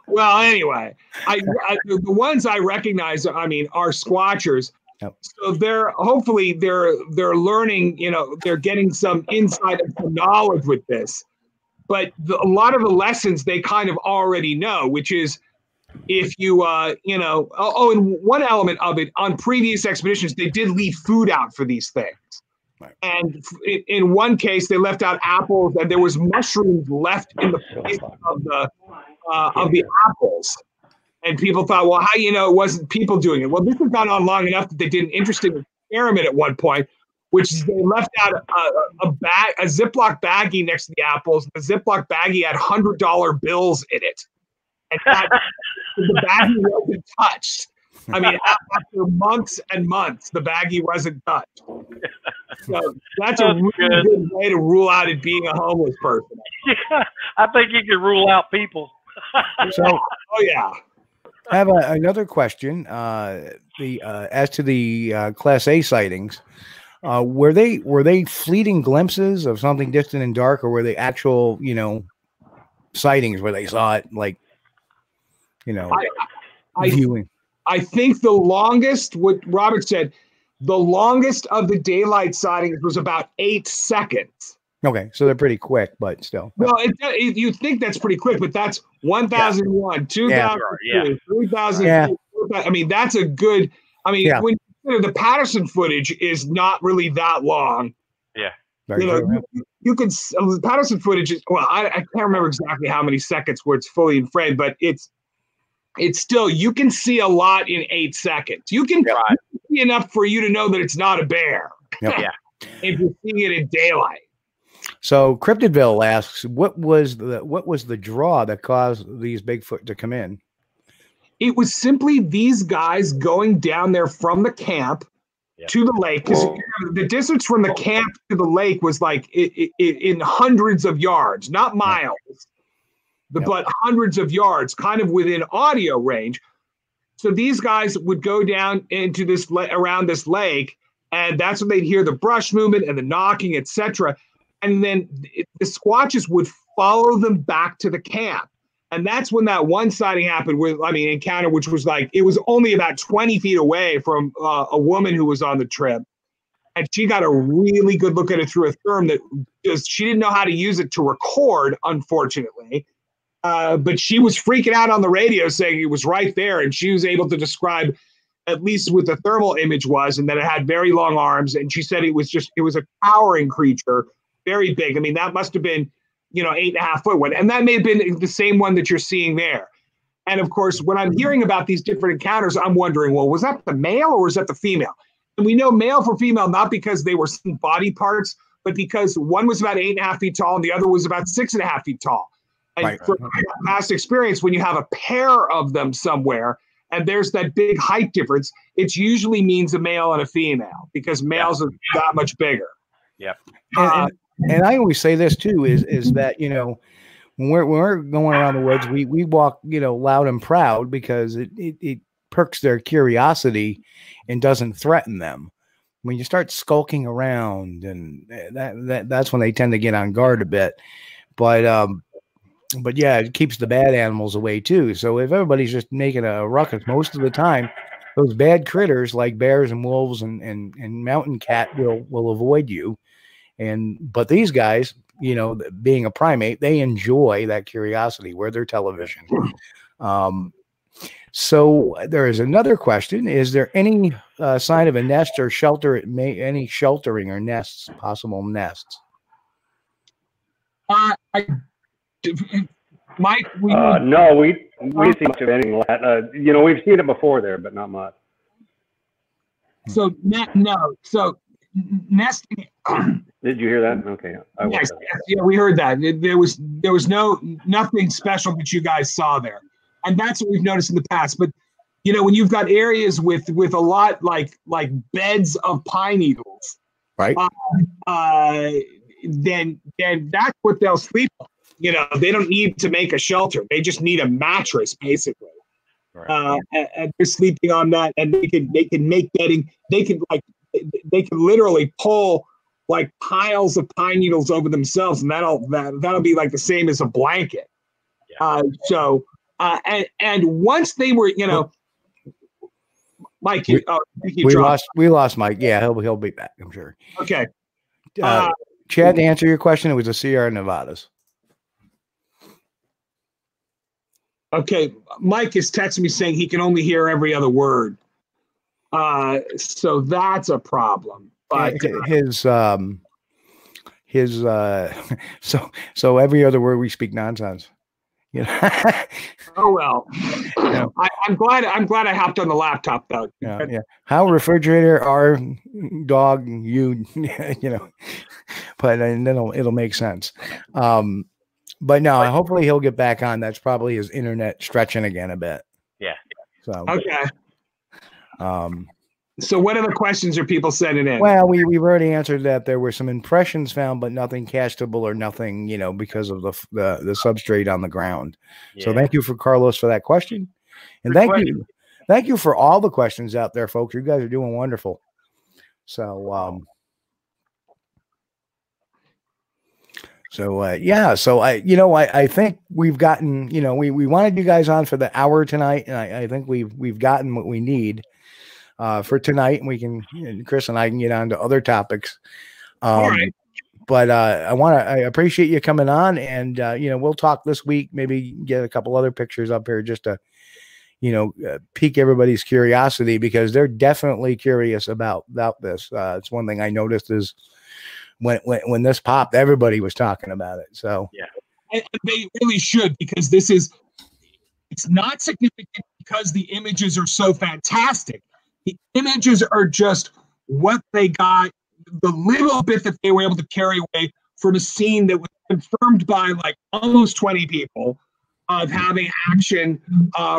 Well, anyway, the ones I recognize, I mean, are Squatchers. Yep. So hopefully they're learning, you know, they're getting some insight and some knowledge with this, but a lot of the lessons they kind of already know, which is if you, you know, and one element of it on previous expeditions, they did leave food out for these things. Right. And in one case they left out apples and there was mushrooms left in the place of the apples. And people thought, well, how do you know it wasn't people doing it? Well, this has gone on long enough that they did an interesting experiment at one point, which is they left out a Ziploc baggie next to the apples. The Ziploc baggie had $100 bills in it. And that the baggie wasn't touched. I mean, after months and months, the baggie wasn't touched. So that's a really good way to rule out it being a homeless person. Yeah, I think you can rule out people. So, oh yeah. I have another question. As to the Class A sightings, were they fleeting glimpses of something distant and dark, or were they actual, you know, sightings where they saw it, like, you know, viewing? I think the longest, what Robert said, the longest of the daylight sightings was about 8 seconds. Okay, so they're pretty quick, but still. Well, you think that's pretty quick, but that's 1,001, 2,002, 3,002. I mean, that's a good. I mean, when you consider the Patterson footage is not really that long. Yeah, you know, you can the Patterson footage is, well, I can't remember exactly how many seconds where it's fully in frame, but it's still, you can see a lot in 8 seconds. You can see enough for you to know that it's not a bear. Yep. Yeah, if you're seeing it in daylight. So Cryptidville asks, what was the draw that caused these Bigfoot to come in? It was simply these guys going down there from the camp to the lake, because the distance from the camp to the lake was like in hundreds of yards, not miles, but hundreds of yards, kind of within audio range. So these guys would go down into this around this lake, and that's when they'd hear the brush movement and the knocking, etc. And then the Squatches would follow them back to the camp. And that's when that one sighting happened with, I mean, encounter, which was like, it was only about 20 feet away from a woman who was on the trip. And she got a really good look at it through a therm that just, she didn't know how to use it to record, unfortunately. But she was freaking out on the radio saying it was right there. And she was able to describe at least what the thermal image was, and that it had very long arms. And she said it was a towering creature. Very big. I mean, that must have been, you know, 8.5 foot one. And that may have been the same one that you're seeing there. And of course, when I'm hearing about these different encounters, I'm wondering, well, was that the male or was that the female? And we know male for female, not because they were seeing body parts, but because one was about 8.5 feet tall and the other was about 6.5 feet tall. And from past experience, when you have a pair of them somewhere and there's that big height difference, it usually means a male and a female, because males are that much bigger. Yeah. And I always say this too, is that, you know, when we're going around the woods, we walk, you know, loud and proud, because it perks their curiosity and doesn't threaten them. When you start skulking around, and that's when they tend to get on guard a bit. But yeah, it keeps the bad animals away too. So if everybody's just making a ruckus most of the time, those bad critters like bears and wolves and mountain cat will avoid you. But these guys, you know, being a primate, they enjoy that curiosity where they're television. So there is another question. Is there any sign of a nest or shelter? It may, any sheltering or nests, possible nests? Mike? No, we think of anything like that. You know, we've seen it before there, but not much. So, no. So, nesting. Did you hear that? Okay. Yes, we heard that. There was nothing special that you guys saw there, and that's what we've noticed in the past. But you know, when you've got areas with a lot like beds of pine needles, right? Then that's what they'll sleep on. You know, they don't need to make a shelter; they just need a mattress, basically. Right. And they're sleeping on that, and they can make bedding. They can literally pull like piles of pine needles over themselves, and that'll be like the same as a blanket. Yeah. And once they were, you know, Mike, we lost Mike. Yeah, he'll be back, I'm sure. Okay, Chad, to answer your question, it was the Sierra Nevadas. Okay, Mike is texting me saying he can only hear every other word. So that's a problem. But so every other word we speak nonsense. You know? Oh well. You know? I'm glad I hopped on the laptop though. Yeah. How refrigerator, our dog, you know, but and it'll make sense. But no, hopefully he'll get back on. That's probably his internet stretching again a bit. Yeah. So okay. So what other questions are people sending in? Well, we've already answered that. There were some impressions found, but nothing castable or nothing, you know, because of the substrate on the ground. Yeah. So thank you for Carlos for that question. And thank you for all the questions out there, folks. You guys are doing wonderful. So, yeah, so I think we've gotten, you know, we wanted you guys on for the hour tonight, and I think we've gotten what we need for tonight, and we can, Chris and I can get on to other topics. All right. But I appreciate you coming on, and you know, we'll talk this week, maybe get a couple other pictures up here just to, you know, pique everybody's curiosity, because they're definitely curious about this. It's one thing I noticed is when this popped, everybody was talking about it. So yeah, and they really should, because this is, it's not significant because the images are so fantastic. The images are just what they got, the little bit that they were able to carry away from a scene that was confirmed by like almost 20 people of having action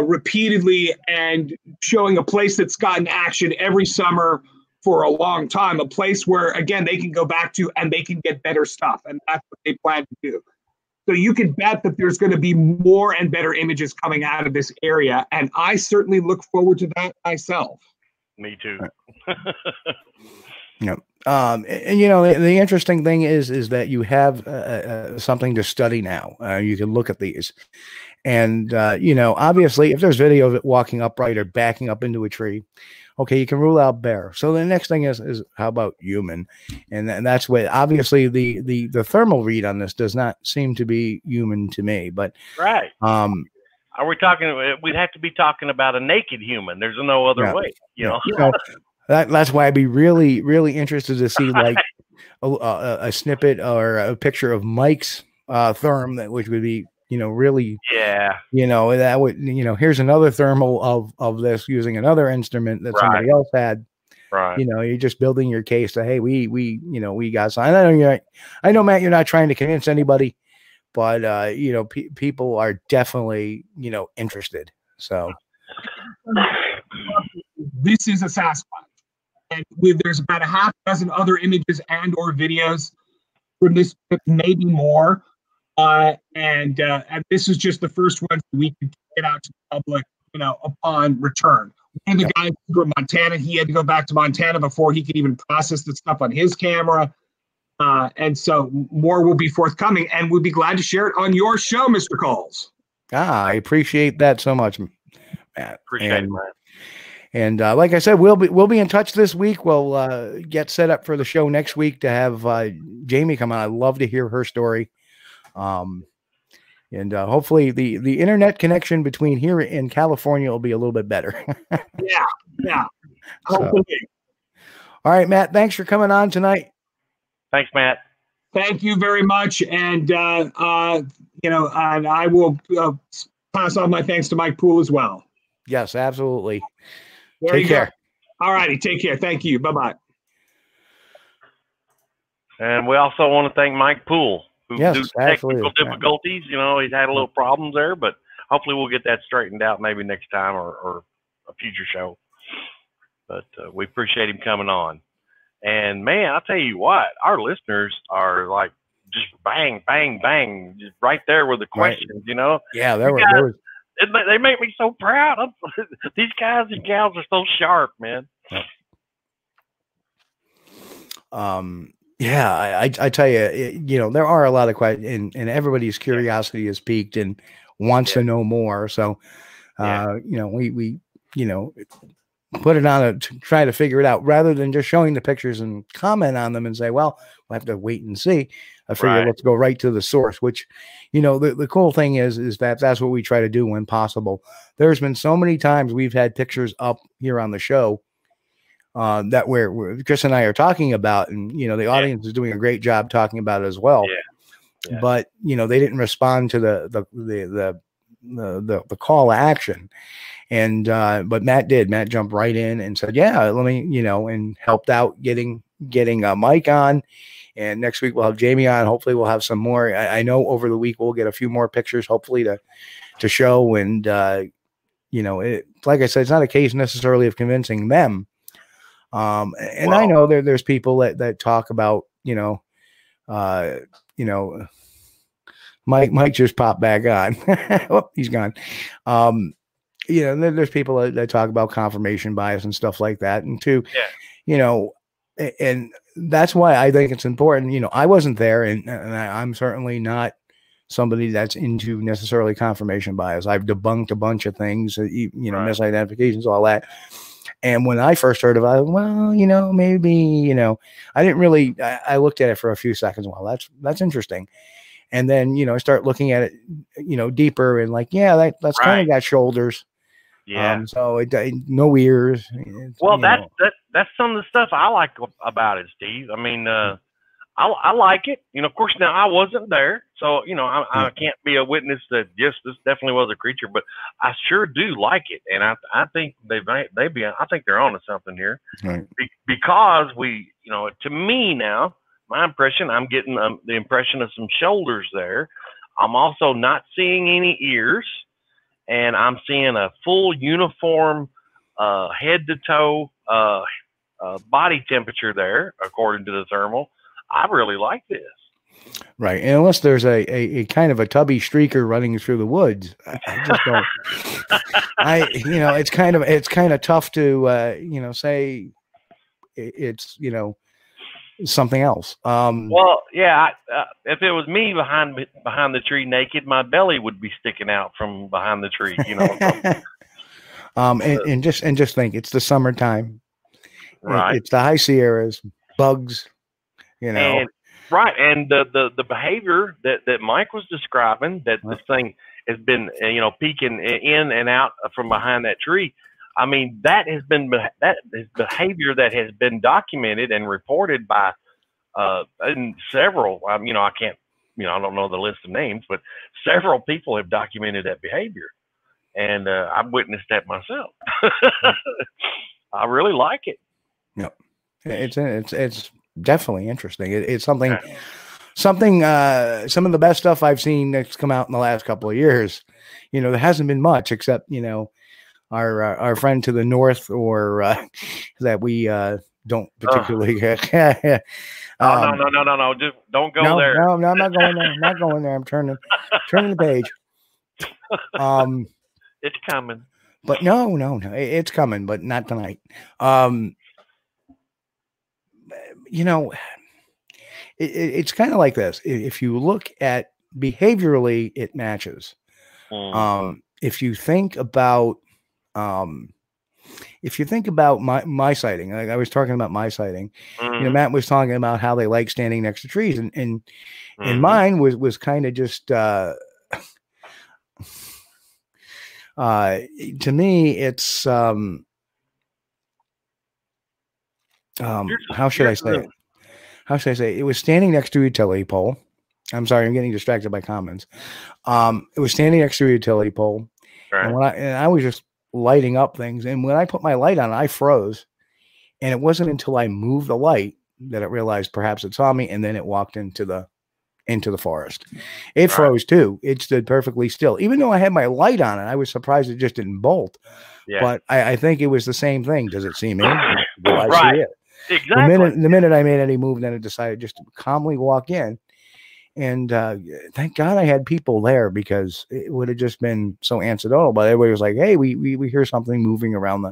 repeatedly and showing a place that's gotten action every summer for a long time, a place where, again, they can go back to and they can get better stuff. And that's what they plan to do. So you can bet that there's going to be more and better images coming out of this area. And I certainly look forward to that myself. Me too. Yep. And you know, the interesting thing is that you have something to study now. You can look at these, and you know, obviously, if there's video of it walking upright or backing up into a tree, okay, you can rule out bear. So the next thing is how about human? And that's what, obviously, the thermal read on this does not seem to be human to me. But right, are we talking? We'd have to be talking about a naked human. There's no other way, you know. You know, that's why I'd be really, really interested to see like a snippet or a picture of Mike's therm, that which would be, you know, really, yeah, you know, that would, you know, here's another thermal of this using another instrument that somebody else had. Right. You know, you're just building your case that, hey, you know, we got something. I know, Matt, you're not trying to convince anybody, but you know, people are definitely, you know, interested. So this is a Sasquatch. And there's about a half dozen other images and or videos from this, maybe more. And this is just the first one we could get out to the public, you know, upon return. One of the guys from Montana, he had to go back to Montana before he could even process the stuff on his camera. And so more will be forthcoming, and we'll be glad to share it on your show, Mr. Coles. Ah, I appreciate that so much, Matt. Appreciate it, Matt. And like I said, we'll be in touch this week. We'll get set up for the show next week to have Jamie come on. I'd love to hear her story. And hopefully the internet connection between here and California will be a little bit better. Yeah, yeah. Hopefully. So, all right, Matt, thanks for coming on tonight. Thanks, Matt. Thank you very much. And, you know, and I will pass on my thanks to Mike Poole as well. Yes, absolutely. Take care. All righty. Take care. Thank you. Bye-bye. And we also want to thank Mike Poole, who, yes, due to technical difficulties, you know, he's had a little problems there, but hopefully we'll get that straightened out maybe next time or a future show. But we appreciate him coming on. And, man, I'll tell you what, our listeners are like just bang, bang, bang, just right there with the questions, you know? Yeah, there were. They make me so proud. These guys and gals are so sharp, man. Yeah, I tell you, you know, there are a lot of questions, and everybody's curiosity is piqued and wants to know more. So, you know, we you know, put it on to try to figure it out rather than just showing the pictures and comment on them and say, well, we'll have to wait and see. I figure let's go right to the source, which, you know, the cool thing is that that's what we try to do when possible. There's been so many times we've had pictures up here on the show that where Chris and I are talking about, and, you know, the audience is doing a great job talking about it as well. Yeah. Yeah. But, you know, they didn't respond to the call to action. And, but Matt did. Matt jumped right in and said, yeah, let me, you know, and helped out getting Mike on. And next week we'll have Jamie on. Hopefully we'll have some more. I know over the week we'll get a few more pictures, hopefully to show. And, you know, it, like I said, it's not a case necessarily of convincing them. And I know there's people that talk about, you know, Mike just popped back on. Oh, he's gone. You know, there's people that talk about confirmation bias and stuff like that. And you know, and that's why I think it's important. You know, I wasn't there, and I'm certainly not somebody that's into necessarily confirmation bias. I've debunked a bunch of things, you know, misidentifications, all that. And when I first heard about it, well, you know, maybe, you know, I didn't really, I looked at it for a few seconds. Well, that's interesting. And then, you know, I start looking at it, you know, deeper and like, yeah, that's kind of got shoulders. Yeah. So it no ears. Well, that's some of the stuff I like about it, Steve. I mean, I like it. You know, of course, now I wasn't there, so, you know, I can't be a witness that, yes, this definitely was a creature, but I sure do like it. And I think I think they're on to something here, because we, you know, to me now, my impression, I'm getting the impression of some shoulders there. I'm also not seeing any ears, and I'm seeing a full uniform, head to toe, body temperature there, according to the thermal. I really like this. Right. And unless there's a kind of a tubby streaker running through the woods, I just don't, you know, it's kind of tough to, you know, say it's, you know, something else. Well, yeah, if it was me behind the tree naked, my belly would be sticking out from behind the tree, you know. And just think, it's the summertime, right? It's the high Sierras, bugs. You know, and the behavior that Mike was describing, that this thing has been, you know, peeking in and out from behind that tree. I mean, that is behavior that has been documented and reported by several. You know, I don't know the list of names, but several people have documented that behavior, and I've witnessed that myself. I really like it. Yep, it's definitely interesting. It's something some of the best stuff I've seen that's come out in the last couple of years. You know, there hasn't been much except, you know, our friend to the north, or that we don't particularly no, just don't go there. No, I'm not going there. I'm not going there. I'm turning the page. It's coming. But no, it's coming, but not tonight. You know, it's kind of like this. If you look at behaviorally, it matches. If you think about, my sighting, like I was talking about my sighting, you know, Matt was talking about how they like standing next to trees, and mine was kind of just, to me, it's, how should I say it? How should I say it? It was standing next to a utility pole. I'm sorry, I'm getting distracted by comments. It was standing next to a utility pole. Right. And I was just lighting up things. And when I put my light on, I froze. And it wasn't until I moved the light that it realized perhaps it saw me. And then it walked into the forest. It froze too. It stood perfectly still. Even though I had my light on it, I was surprised it just didn't bolt. Yeah. But I think it was the same thing. Does it see me? Do I see it? Exactly. The minute I made any move, then it decided just to calmly walk in. And thank God I had people there, because it would have just been so anecdotal. But everybody was like, hey, we hear something moving around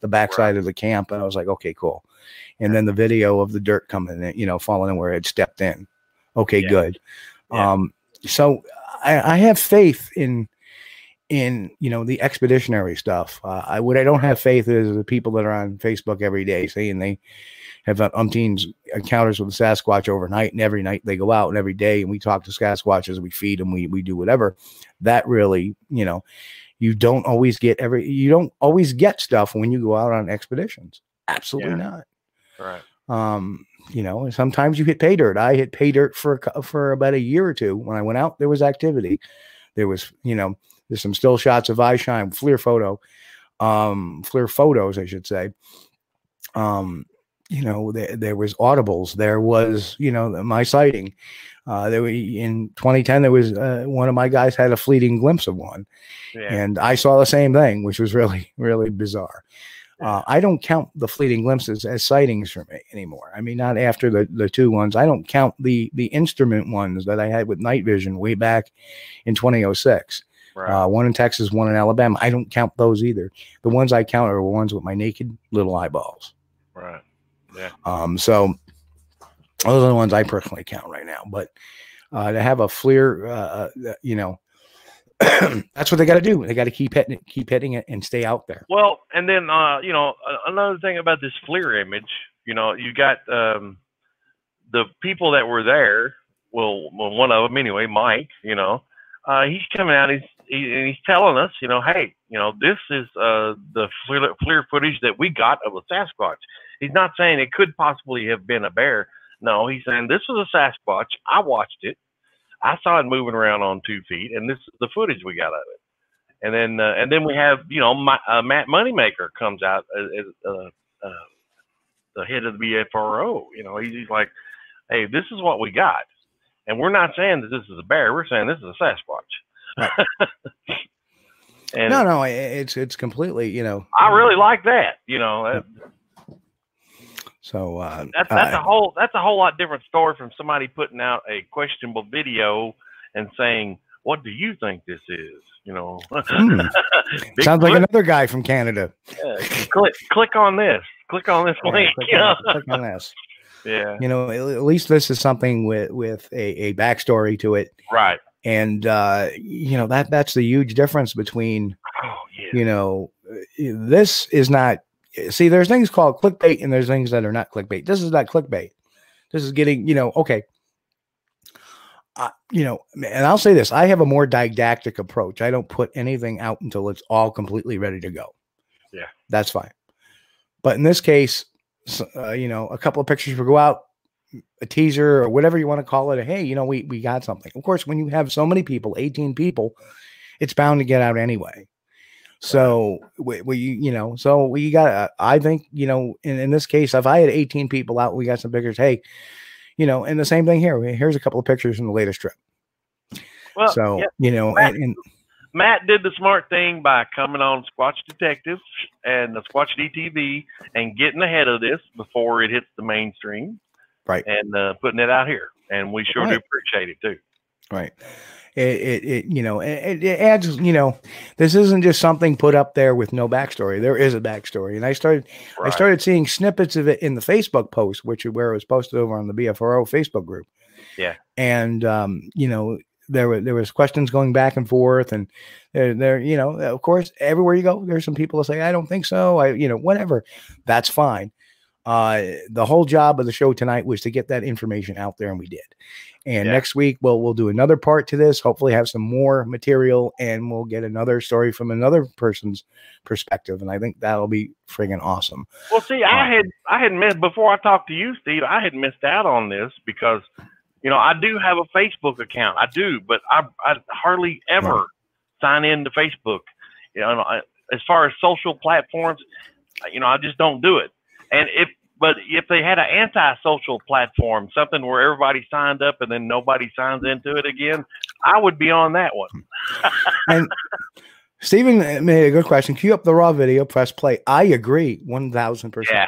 the backside of the camp. And I was like, okay, cool. And then the video of the dirt coming in, you know, falling in where it stepped in. Okay, good. Yeah. So I have faith in, you know, the expeditionary stuff. I don't have faith in the people that are on Facebook every day saying they have umpteens encounters with the Sasquatch overnight, and every night they go out, and every day, and we talk to Sasquatches, we feed them, we do whatever. That really, you know, you don't always get stuff when you go out on expeditions. Absolutely not. Right. You know, and sometimes you hit pay dirt. I hit pay dirt for about a year or two. When I went out, there was activity. There was, you know, there's some still shots of eyeshine, FLIR photos, I should say. you know, there was audibles. There was, you know, my sighting. There were, in 2010, there was one of my guys had a fleeting glimpse of one. Yeah. And I saw the same thing, which was really, really bizarre. I don't count the fleeting glimpses as sightings for me anymore. I mean, not after the two ones. I don't count the instrument ones that I had with night vision way back in 2006. Right. One in Texas, one in Alabama. I don't count those either. The ones I count are the ones with my naked little eyeballs. Right. Yeah. So those are the ones I personally count right now. But to have a FLIR, you know, that's what they got to do. They got to keep hitting it and stay out there. Well, and then, you know, another thing about this FLIR image, you know, you got the people that were there. Well, one of them anyway, Mike, you know, he's coming out. He's telling us, you know, hey, you know, this is the FLIR footage that we got of a Sasquatch. He's not saying it could possibly have been a bear. No, he's saying this was a Sasquatch. I watched it. I saw it moving around on 2 feet, and this is the footage we got of it. And then we have, you know, Matt Moneymaker comes out as the head of the BFRO. You know, he's like, hey, this is what we got. And we're not saying that this is a bear. We're saying this is a Sasquatch. Right. And no, it's completely, you know. I really like that, you know. So that's a whole lot different story from somebody putting out a questionable video and saying, "What do you think this is?" You know, sounds like another guy from Canada. Yeah, click on this. Click on this link. Yeah, click on this. Yeah, you know, at least this is something with a backstory to it, right? And you know, that's the huge difference between, oh, yeah, you know, this is not. See, there's things called clickbait and there's things that are not clickbait. This is not clickbait. This is getting, you know, okay. You know, and I'll say this, I have a more didactic approach. I don't put anything out until it's all completely ready to go. Yeah. That's fine. But in this case, you know, a couple of pictures will go out, a teaser or whatever you want to call it. Hey, you know, we got something. Of course, when you have so many people, 18 people, it's bound to get out anyway. So we got, I think, you know, in this case, if I had 18 people out, we got some pictures. Hey, you know, and the same thing here. Here's a couple of pictures from the latest trip. Well, so, yeah, you know, Matt did the smart thing by coming on Squatch Detective and the Squatch DTV and getting ahead of this before it hits the mainstream. Right. And putting it out here. And we sure do appreciate it too. Right. You know, it adds, you know, this isn't just something put up there with no backstory. There is a backstory. And I started seeing snippets of it in the Facebook post, which is where it was posted over on the BFRO Facebook group. Yeah. And, you know, there was questions going back and forth and there, you know, of course, everywhere you go, there's some people who say, I don't think so. You know, whatever, that's fine. The whole job of the show tonight was to get that information out there, and we did. And next week, we'll do another part to this, hopefully have some more material, and we'll get another story from another person's perspective. And I think that'll be friggin' awesome. Well, see, I had missed, before I talked to you, Steve, I had missed out on this because, you know, I do have a Facebook account. I do, but I hardly ever sign in to Facebook. You know, as far as social platforms, you know, I just don't do it. And if they had an anti-social platform, something where everybody signed up and then nobody signs into it again, I would be on that one. And Stephen made a good question. Cue up the raw video, press play. I agree 1000%. Yeah.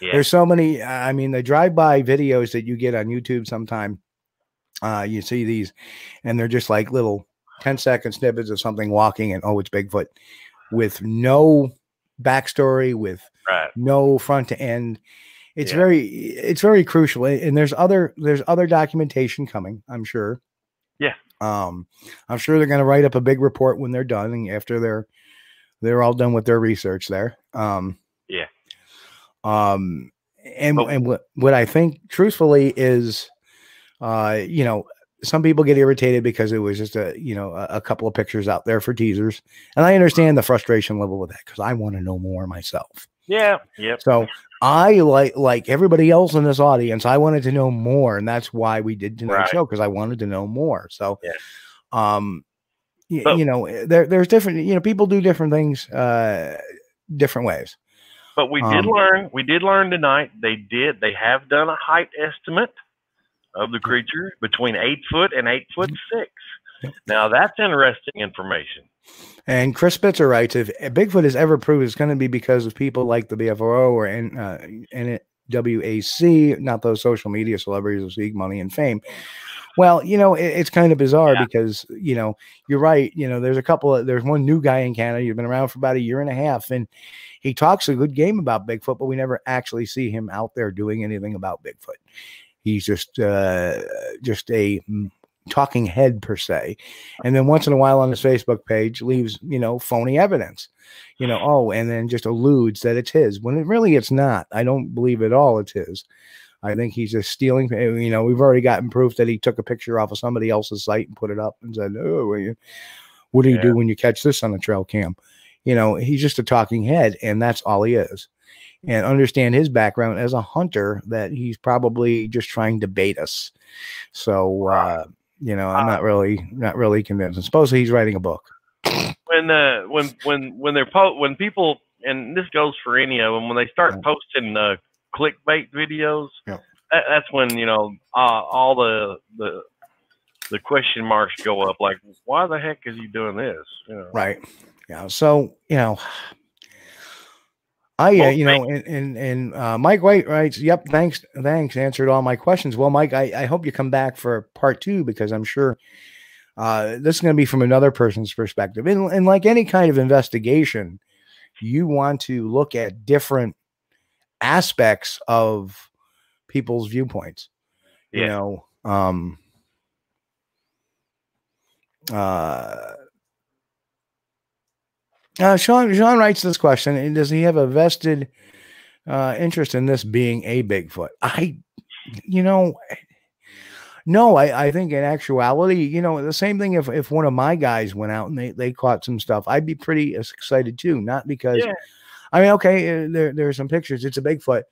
There's so many. I mean, the drive-by videos that you get on YouTube sometime, you see these, and they're just like little 10-second snippets of something walking and, oh, it's Bigfoot, with no backstory, with no front to end. It's very crucial. And there's other documentation coming, I'm sure. Yeah. I'm sure they're going to write up a big report when they're done and after they're all done with their research there. And what I think truthfully is, you know, some people get irritated because it was just a, you know, a couple of pictures out there for teasers. And I understand the frustration level with that because I want to know more myself. Yeah. Yep. So I, like everybody else in this audience, I wanted to know more. And that's why we did tonight's show, because I wanted to know more. So, you know, there's different, you know, people do different things, different ways. But we did learn. We did learn tonight. They have done a height estimate of the creature between 8 foot and 8 foot 6. Now that's interesting information. And Chris Spitzer writes, if Bigfoot is ever proved, it's going to be because of people like the BFRO or NWAC, not those social media celebrities who seek money and fame. Well, you know, it's kind of bizarre because, you know, you're right. You know, there's a couple of, there's one new guy in Canada. He's been around for about 1.5 years, and he talks a good game about Bigfoot, but we never actually see him out there doing anything about Bigfoot. He's just a talking head per se. And then once in a while on his Facebook page leaves, you know, phony evidence, you know, oh, and then just alludes that it's his when it really, it's not. I don't believe at all it's his. I think he's just stealing, you know, we've already gotten proof that he took a picture off of somebody else's site and put it up and said, oh, what do you do when you catch this on a trail cam? You know, he's just a talking head, and that's all he is. And understand his background as a hunter, that he's probably just trying to bait us. So, you know, I'm not really convinced. And supposedly he's writing a book. When people, and this goes for any of them, when they start posting clickbait videos, that's when, you know, all the question marks go up. Like, why the heck is he doing this? You know? Right. Yeah. So, you know, and Mike White writes, yep, thanks, answered all my questions. Well, Mike, I hope you come back for part 2, because I'm sure this is going to be from another person's perspective. And like any kind of investigation, you want to look at different aspects of people's viewpoints, you know. Sean writes this question: does he have a vested interest in this being a Bigfoot? You know, no. I think in actuality, you know, the same thing. If one of my guys went out and they caught some stuff, I'd be pretty excited too. Not because, I mean, okay, there are some pictures. It's a Bigfoot.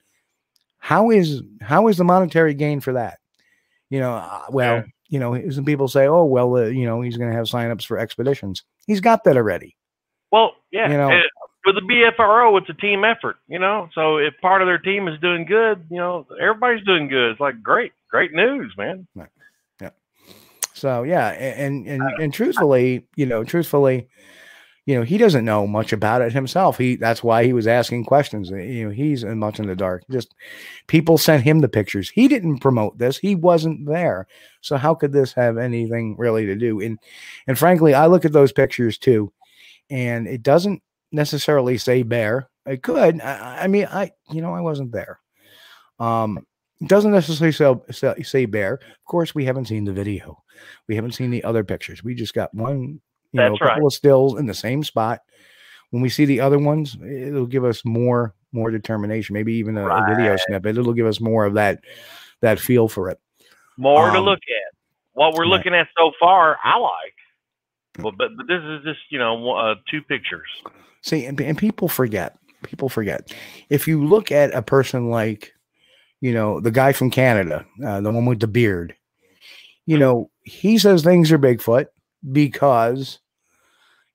How is the monetary gain for that? You know, you know, some people say, oh, well, you know, he's going to have signups for expeditions. He's got that already. Well, yeah, you know, for the BFRO, it's a team effort, you know. So if part of their team is doing good, you know, everybody's doing good. It's like great news, man. Yeah. So yeah, and truthfully, you know, he doesn't know much about it himself. That's why he was asking questions. You know, he's much in the dark. Just people sent him the pictures. He didn't promote this. He wasn't there. So how could this have anything really to do? And frankly, I look at those pictures too. And it doesn't necessarily say bear. It could. I mean, you know, I wasn't there. It doesn't necessarily say bear. Of course, we haven't seen the video. We haven't seen the other pictures. We just got one, you know, a couple of stills in the same spot. When we see the other ones, it'll give us more determination. Maybe even a video snippet. It'll give us more of that feel for it. More to look at. What we're looking at so far, I like. But this is just, you know, 2 pictures. See, and people forget. People forget. If you look at a person like, you know, the guy from Canada, the one with the beard, you know, he says things are Bigfoot because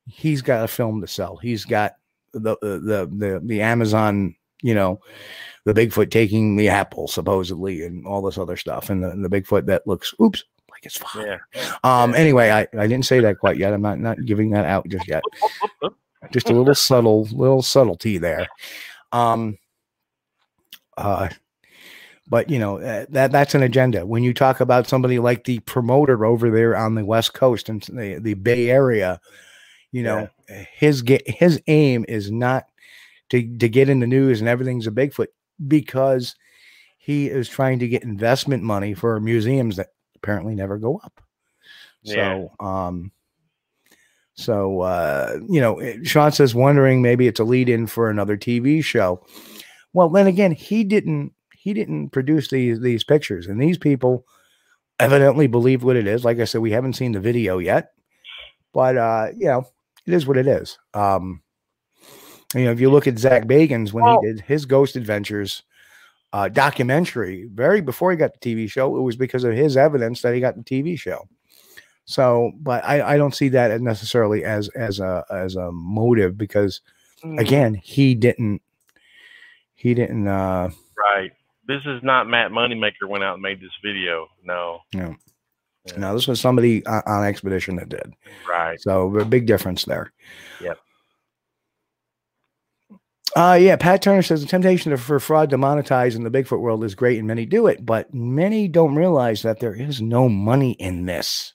he's got a film to sell. He's got the Amazon, you know, the Bigfoot taking the apple supposedly, and all this other stuff, and the Bigfoot that looks, oops, like it's fine. Anyway, I didn't say that quite yet. I'm not giving that out just yet. Just a little subtlety there. But you know, that's an agenda. When you talk about somebody like the promoter over there on the West Coast and the Bay Area, you know, his aim is not to get in the news and everything's a Bigfoot, because he is trying to get investment money for museums that apparently never go up. So you know, Sean says, wondering maybe it's a lead-in for another TV show. Well, then again, he didn't produce these pictures, and these people evidently believe what it is. Like I said, we haven't seen the video yet, but you know, it is what it is. You know, if you look at Zach Bagans, when he did his Ghost Adventures documentary, very before he got the TV show, it was because of his evidence that he got the TV show. So, but I don't see that necessarily as a motive, because again, he didn't He didn't. Right. This is not Matt Moneymaker went out and made this video. No. No. Yeah. No, this was somebody on Expedition that did. Right. So a big difference there. Yep. Yeah, Pat Turner says the temptation for fraud to monetize in the Bigfoot world is great, and many do it, but many don't realize that there is no money in this.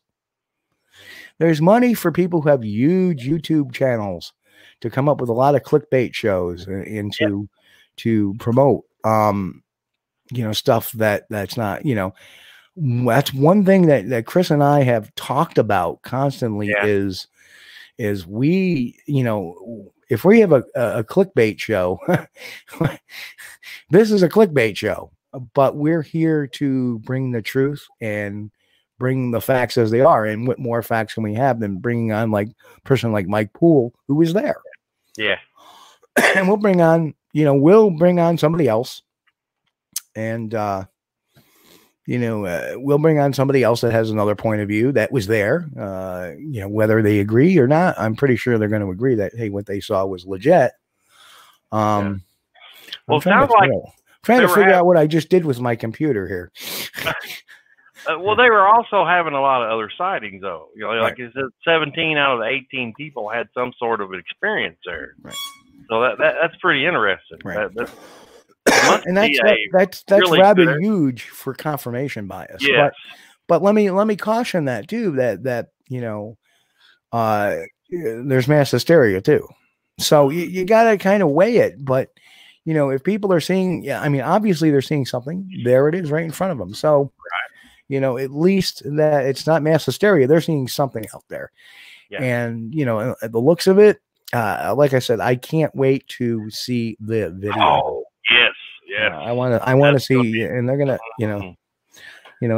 There's money for people who have huge YouTube channels to come up with a lot of clickbait shows and to promote, you know, stuff that's not, you know, that's one thing that Chris and I have talked about constantly is we, you know, if we have a clickbait show, this is a clickbait show, but we're here to bring the truth and bring the facts as they are. And what more facts can we have than bringing on like a person like Mike Poole, who was there. Yeah. And we'll bring on, you know, somebody else. And, you know, we'll bring on somebody else that has another point of view that was there, you know, whether they agree or not. I'm pretty sure they're going to agree that, hey, what they saw was legit. Well, I'm trying, trying to figure out what I just did with my computer here. Well, they were also having a lot of other sightings, though. You know, like it said, 17 out of the 18 people had some sort of experience there. Right. So that's pretty interesting. Right. And that's really rather huge for confirmation bias. Yes. But let me caution that too, that you know, there's mass hysteria too. So you gotta kind of weigh it. But you know, if people are seeing, I mean, obviously they're seeing something. There it is, right in front of them. So you know, at least that it's not mass hysteria. They're seeing something out there, and you know, the looks of it. Like I said, I can't wait to see the video. Oh. Yes, yes. I want to see, and they're gonna, you know,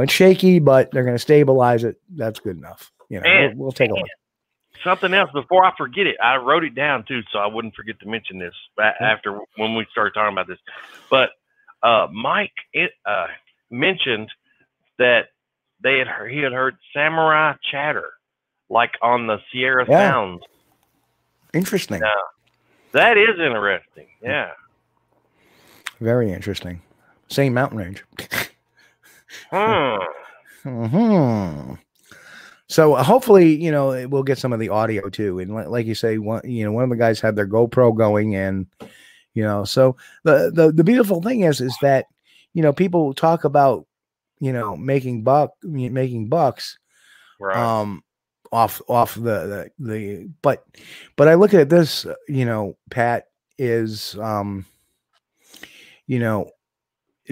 it's shaky, but they're gonna stabilize it. That's good enough. You know, and, we'll take a look. Something else before I forget it, I wrote it down too, so I wouldn't forget to mention this after when we started talking about this. But Mike mentioned that he had heard samurai chatter, like on the Sierra Sounds. Interesting. Yeah, that is interesting. Yeah. Very interesting. Same mountain range. So hopefully, you know, we'll get some of the audio too. And like you say, one of the guys had their GoPro going, and you know, so the beautiful thing is that, you know, people talk about, you know, making bucks, right. Off the but I look at this, you know, Pat is, you know,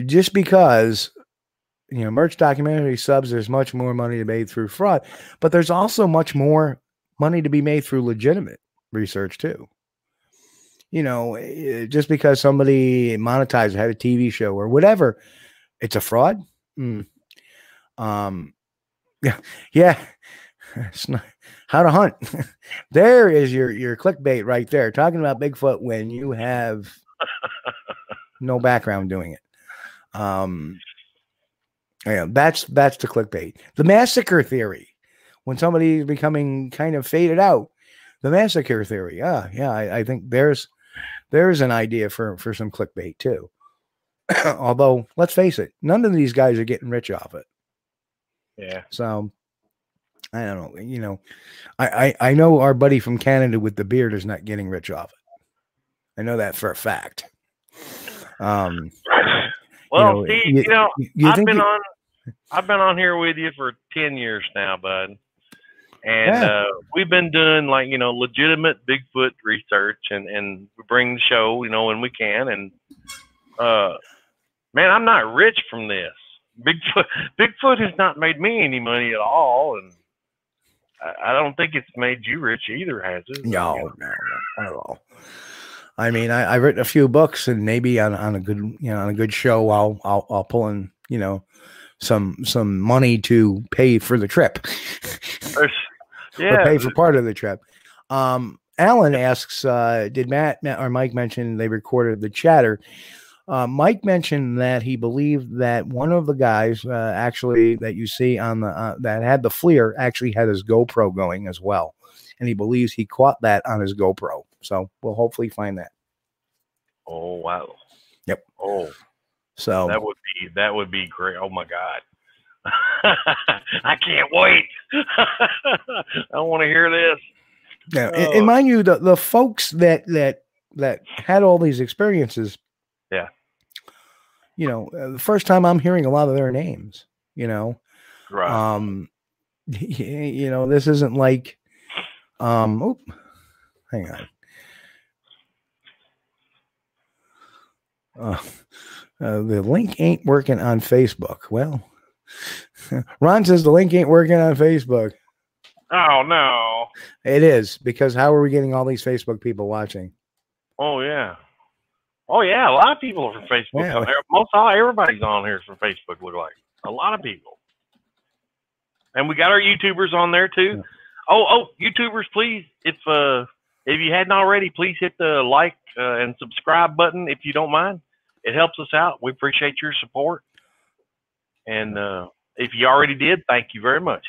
just because, you know, merch, documentary, subs, there's much more money to be made through fraud, but there's also much more money to be made through legitimate research too. You know, just because somebody monetized, had a TV show or whatever, it's a fraud. Yeah. It's not how to hunt. There is your clickbait right there, talking about Bigfoot when you have no background doing it. Yeah, that's the clickbait. The massacre theory, when somebody is becoming kind of faded out, the massacre theory. Yeah, I think there's an idea for some clickbait too. Although, let's face it, none of these guys are getting rich off it. Yeah. So I don't know. You know, I know our buddy from Canada with the beard is not getting rich off it. I know that for a fact. Well, see, you know, I've been on here with you for 10 years now, bud. And we've been doing, like, you know, legitimate Bigfoot research, and we bring the show, you know, when we can. And man, I'm not rich from this. Bigfoot has not made me any money at all, and I don't think it's made you rich either, has it? No, no, not at all. I mean, I've written a few books, and maybe on a good show, I'll pull in, you know, some money to pay for the trip, or pay for part of the trip. Alan asks, did Matt or Mike mention they recorded the chatter? Mike mentioned that he believed that one of the guys, actually that you see on the that had the FLIR, actually had his GoPro going as well, and he believes he caught that on his GoPro. So we'll hopefully find that. Oh, wow. Yep. Oh, so that would be great. Oh my God. I can't wait. I want to hear this. Now, and mind you, the folks that had all these experiences. Yeah. You know, the first time I'm hearing a lot of their names, you know, right. You know, this isn't like, oh, hang on. The link ain't working on Facebook. Well, Ron says the link ain't working on Facebook. Oh, no. It is, because how are we getting all these Facebook people watching? Oh, yeah. Oh, yeah. A lot of people are from Facebook. Yeah. Most all everybody's on here is from Facebook, look like. A lot of people. And we got our YouTubers on there, too. Yeah. Oh, YouTubers, please, if you hadn't already, please hit the like and subscribe button if you don't mind. It helps us out. We appreciate your support. And if you already did, thank you very much.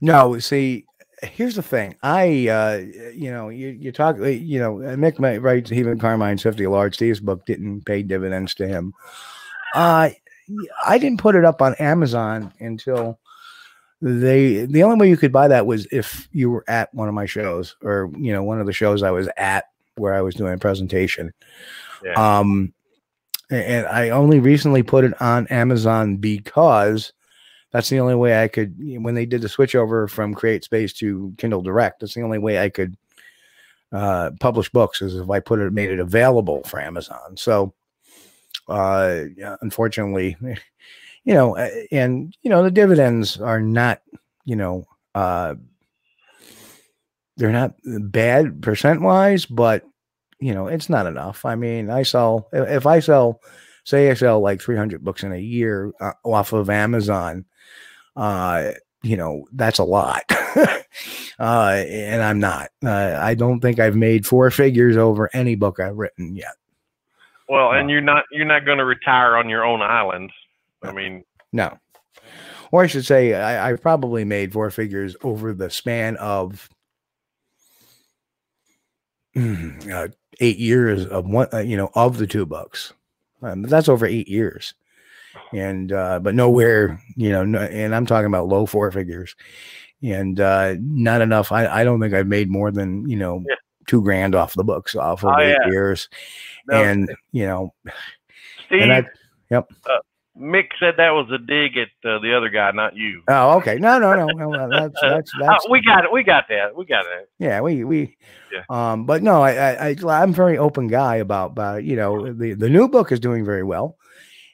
No, see, here's the thing. You know, you talk, you know, Mick might write even Carmine's 50 Large. Steve's book didn't pay dividends to him. I didn't put it up on Amazon until the only way you could buy that was if you were at one of my shows, or, you know, one of the shows I was at where I was doing a presentation. Yeah. And I only recently put it on Amazon because that's the only way I could, when they did the switch over from CreateSpace to Kindle Direct, that's the only way I could publish books, is if I made it available for Amazon. So unfortunately, you know, and you know, the dividends are not, you know, they're not bad percent wise, but you know, it's not enough. I mean, if I sell like 300 books in a year off of Amazon, you know, that's a lot. And I'm not, I don't think I've made four figures over any book I've written yet. Well, and you're not going to retire on your own island. I mean, no, or I should say I probably made four figures over the span of 8 years of one, you know, of the two books. That's over 8 years, and but nowhere, you know, no, and I'm talking about low four figures, and not enough. I don't think I've made more than, you know, yeah, $2 grand off the books off of 8 years, no, and you know, Steve, and yep. Mick said that was a dig at the other guy, not you. Oh, okay. No. That's we got that. Yeah, yeah. But no, I'm a very open guy about you know, the new book is doing very well,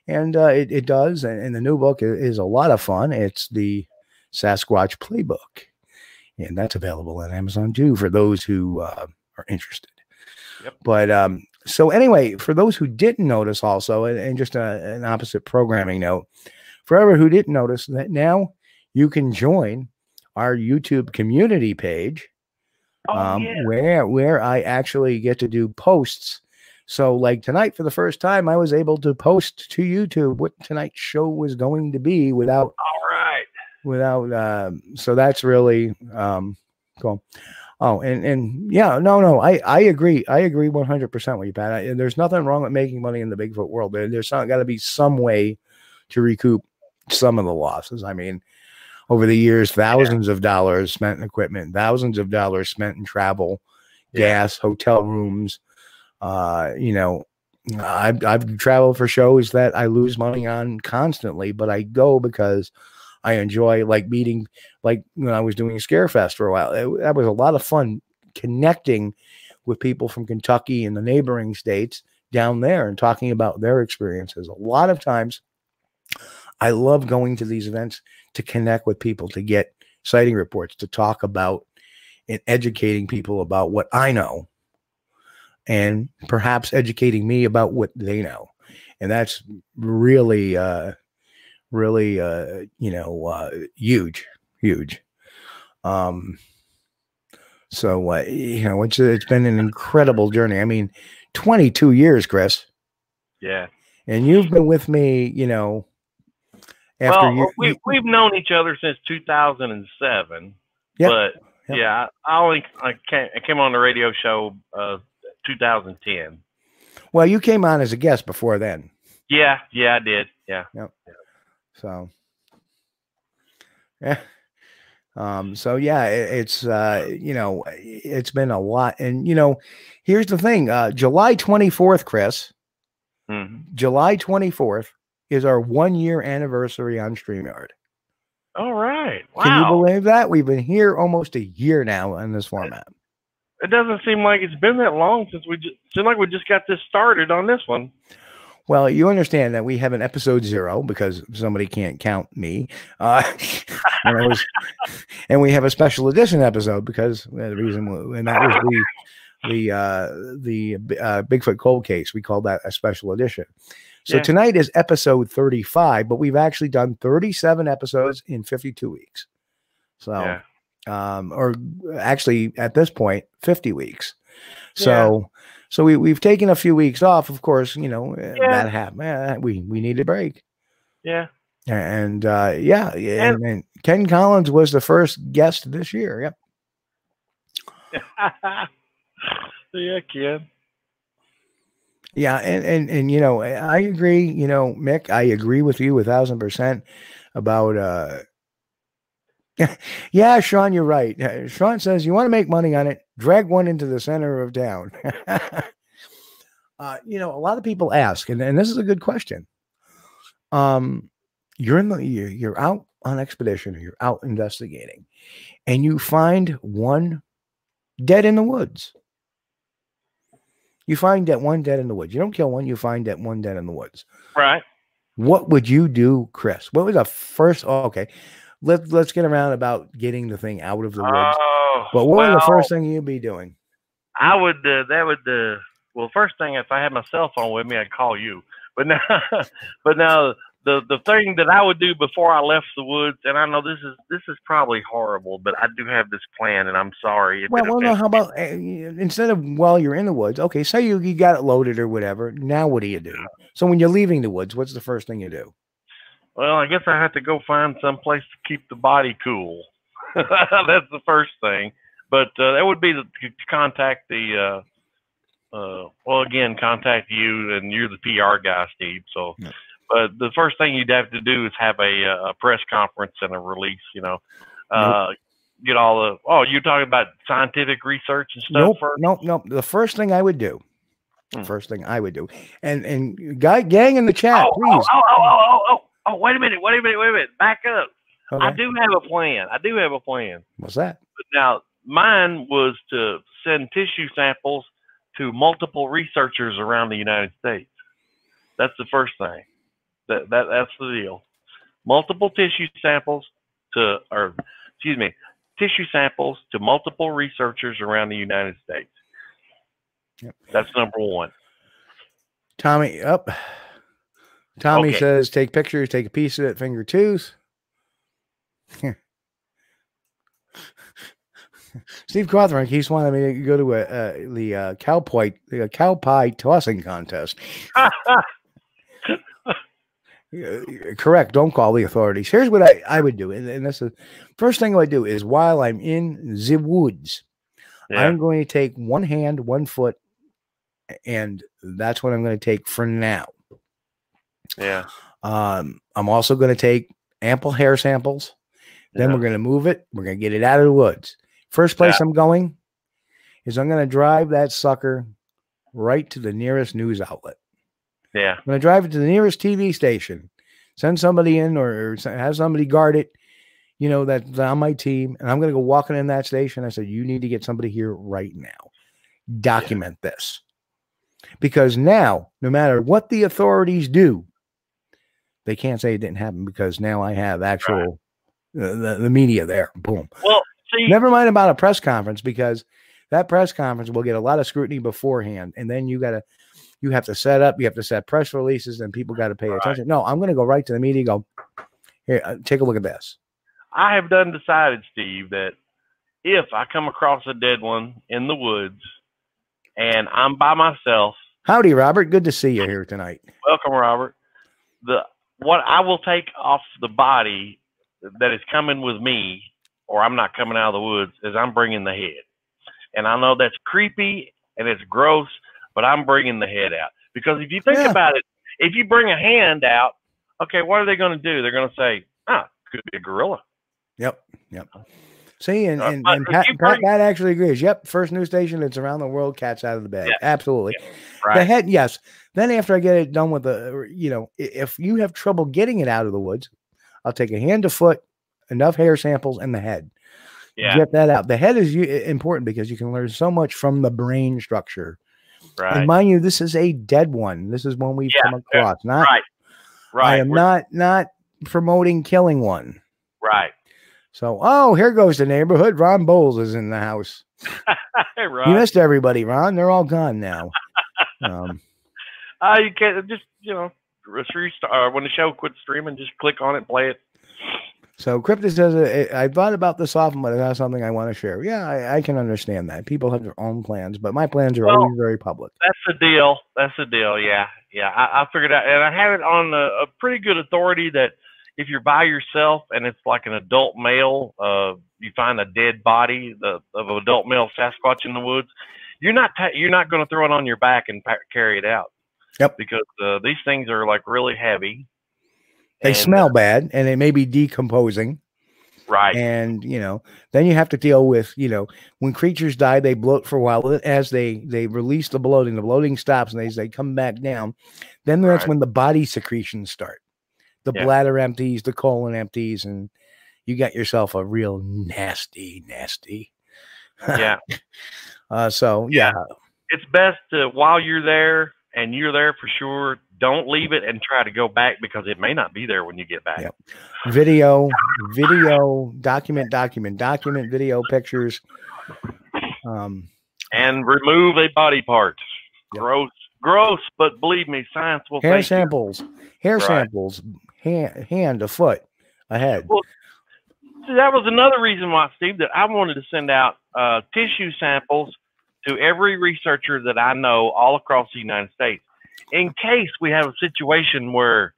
and it does, and the new book is a lot of fun. It's the Sasquatch Playbook, and that's available on Amazon too for those who are interested. Yep. But so anyway, for those who didn't notice also, and just an opposite programming note, forever who didn't notice that now you can join our YouTube community page, where I actually get to do posts. So like tonight, for the first time, I was able to post to YouTube what tonight's show was going to be without, so that's really, cool. Oh, and yeah, no, I agree. I agree 100% with you, Pat. There's nothing wrong with making money in the Bigfoot world. There's not got to be some way to recoup some of the losses. I mean, over the years, thousands of dollars spent in equipment, thousands of dollars spent in travel, gas, hotel rooms. You know, I've traveled for shows that I lose money on constantly, but I go because I enjoy, like meeting, like when I was doing Scarefest for a while, that was a lot of fun connecting with people from Kentucky and the neighboring states down there and talking about their experiences. A lot of times I love going to these events to connect with people, to get sighting reports, to talk about and educating people about what I know, and perhaps educating me about what they know. And that's really, you know, huge. So, you know, it's been an incredible journey. I mean, 22 years, Chris. Yeah. And you've been with me, you know, after, well, we've known each other since 2007, but Yep. Yeah, I came on the radio show 2010. Well, you came on as a guest before then. Yeah, yeah, I did. Yeah. Yep. Yeah. So, yeah. So yeah, it's, you know, it's been a lot. And, you know, here's the thing, July 24th, Chris, July 24th is our 1-year anniversary on StreamYard. All right. Wow. Can you believe that? We've been here almost a year now in this format. It doesn't seem like it's been that long since we just got this started on this one. Well, you understand that we have an episode 0 because somebody can't count me. And we have a special edition episode because the reason, and that was the Bigfoot cold case. We called that a special edition. So yeah. Tonight is episode 35, but we've actually done 37 episodes in 52 weeks. So, yeah. Or actually at this point, 50 weeks. So, yeah. So we've taken a few weeks off, of course, you know, yeah. That happened. We need a break. Yeah. And, yeah. And Ken Collins was the first guest this year. Yep. Yeah, Ken. Yeah. And, you know, I agree, you know, Mick, I agree with you 1,000% about, yeah, Sean, you're right. Sean says, you want to make money on it, drag one into the center of town. You know, a lot of people ask, and this is a good question. You're out on expedition, you're out investigating, and you find one dead in the woods. You find that one dead in the woods. You don't kill one, you find that one dead in the woods. Right. What would you do, Chris? What was the first? Oh, okay. Let's get around about getting the thing out of the woods. But what would the first thing you'd be doing? I would, well, first thing, if I had my cell phone with me, I'd call you. But now, the thing that I would do before I left the woods, and I know this is probably horrible, but I do have this plan, and I'm sorry. Well, no, how about instead of while you're in the woods, okay, say you got it loaded or whatever. Now what do you do? So when you're leaving the woods, what's the first thing you do? Well, I guess I have to go find some place to keep the body cool. That's the first thing. But that would be to contact the, well, again, contact you, and you're the PR guy, Steve. So, yeah. But the first thing you'd have to do is have a press conference and a release, you know. Nope. Get all the, oh, you're talking about scientific research and stuff? Nope, first? Nope. The first thing I would do. First thing I would do. And gang in the chat, please. Oh, wait a minute. Back up. Okay. I do have a plan. What's that? Now, mine was to send tissue samples to multiple researchers around the United States. That's the first thing. That's the deal. Multiple tissue samples to, or excuse me, tissue samples to multiple researchers around the United States. Yep. That's number one. Tommy, up. Tommy says, take pictures, take a piece of it, finger tooth. Steve Cawthorn keeps wanting me to go to the cow pie tossing contest. Correct. Don't call the authorities. Here's what I would do. And that's the first thing I do is while I'm in the woods, yeah. I'm going to take one hand, one foot, and that's what I'm going to take for now. Yeah. I'm also going to take ample hair samples. Then we're going to move it. We're going to get it out of the woods. First place I'm going is I'm going to drive that sucker right to the nearest news outlet. Yeah. I'm going to drive it to the nearest TV station, send somebody in or have somebody guard it. You know, that's on my team. And I'm going to go walking in that station. I said, you need to get somebody here right now. Document this. Because now, no matter what the authorities do, they can't say it didn't happen because now I have actual the media there. Boom. Well, see, never mind about a press conference because that press conference will get a lot of scrutiny beforehand, and then you have to set up, you have to set press releases, and people got to pay attention. No, I'm going to go right to the media. And go here, take a look at this. I have done decided, Steve, that if I come across a dead one in the woods and I'm by myself. Howdy, Robert. Good to see you here tonight. Welcome, Robert. What I will take off the body that is coming with me or I'm not coming out of the woods, is I'm bringing the head. And I know that's creepy and it's gross, but I'm bringing the head out. Because if you think about it, if you bring a hand out, okay, what are they going to do? They're going to say, ah, could be a gorilla. Yep, yep. See, and Pat actually agrees. Yep, first news station that's around the world, cat's out of the bag. Yes. Absolutely. Yes. Right. The head, yes. Then after I get it done with the, you know, if you have trouble getting it out of the woods, I'll take a hand to foot, enough hair samples, and the head. Yeah. Get that out. The head is important because you can learn so much from the brain structure. Right. And mind you, this is a dead one. This is one we've come across. Not, right. Right. I am not promoting killing one. Right. So, oh, here goes the neighborhood. Ron Bowles is in the house. Hey, Ron. You missed everybody, Ron. They're all gone now. You can just, you know, when the show quits streaming, just click on it, play it. So Cryptid says, I thought about this often, but it's not something I want to share. Yeah, I can understand that. People have their own plans, but my plans are always very public. That's the deal. That's the deal. Yeah. Yeah. I figured out, and I have it on a pretty good authority that if you're by yourself and it's like an adult male, you find a dead body of an adult male Sasquatch in the woods, you're not going to throw it on your back and carry it out. Yep. Because these things are like really heavy. They smell bad, and it may be decomposing. Right. And, you know, then you have to deal with, you know, when creatures die, they bloat for a while. As they release the bloating stops, and they come back down. Then that's when the body secretions start. The bladder empties, the colon empties, and you got yourself a real nasty, nasty. Yeah. It's best to, while you're there, and you're there for sure, don't leave it and try to go back because it may not be there when you get back. Yep. Video, document, video, pictures. And remove a body part. Yep. Gross, but believe me, science will thank you. Hair samples, hand, a foot, a head. Well, see, that was another reason why, Steve, that I wanted to send out tissue samples to every researcher that I know all across the United States, in case we have a situation where,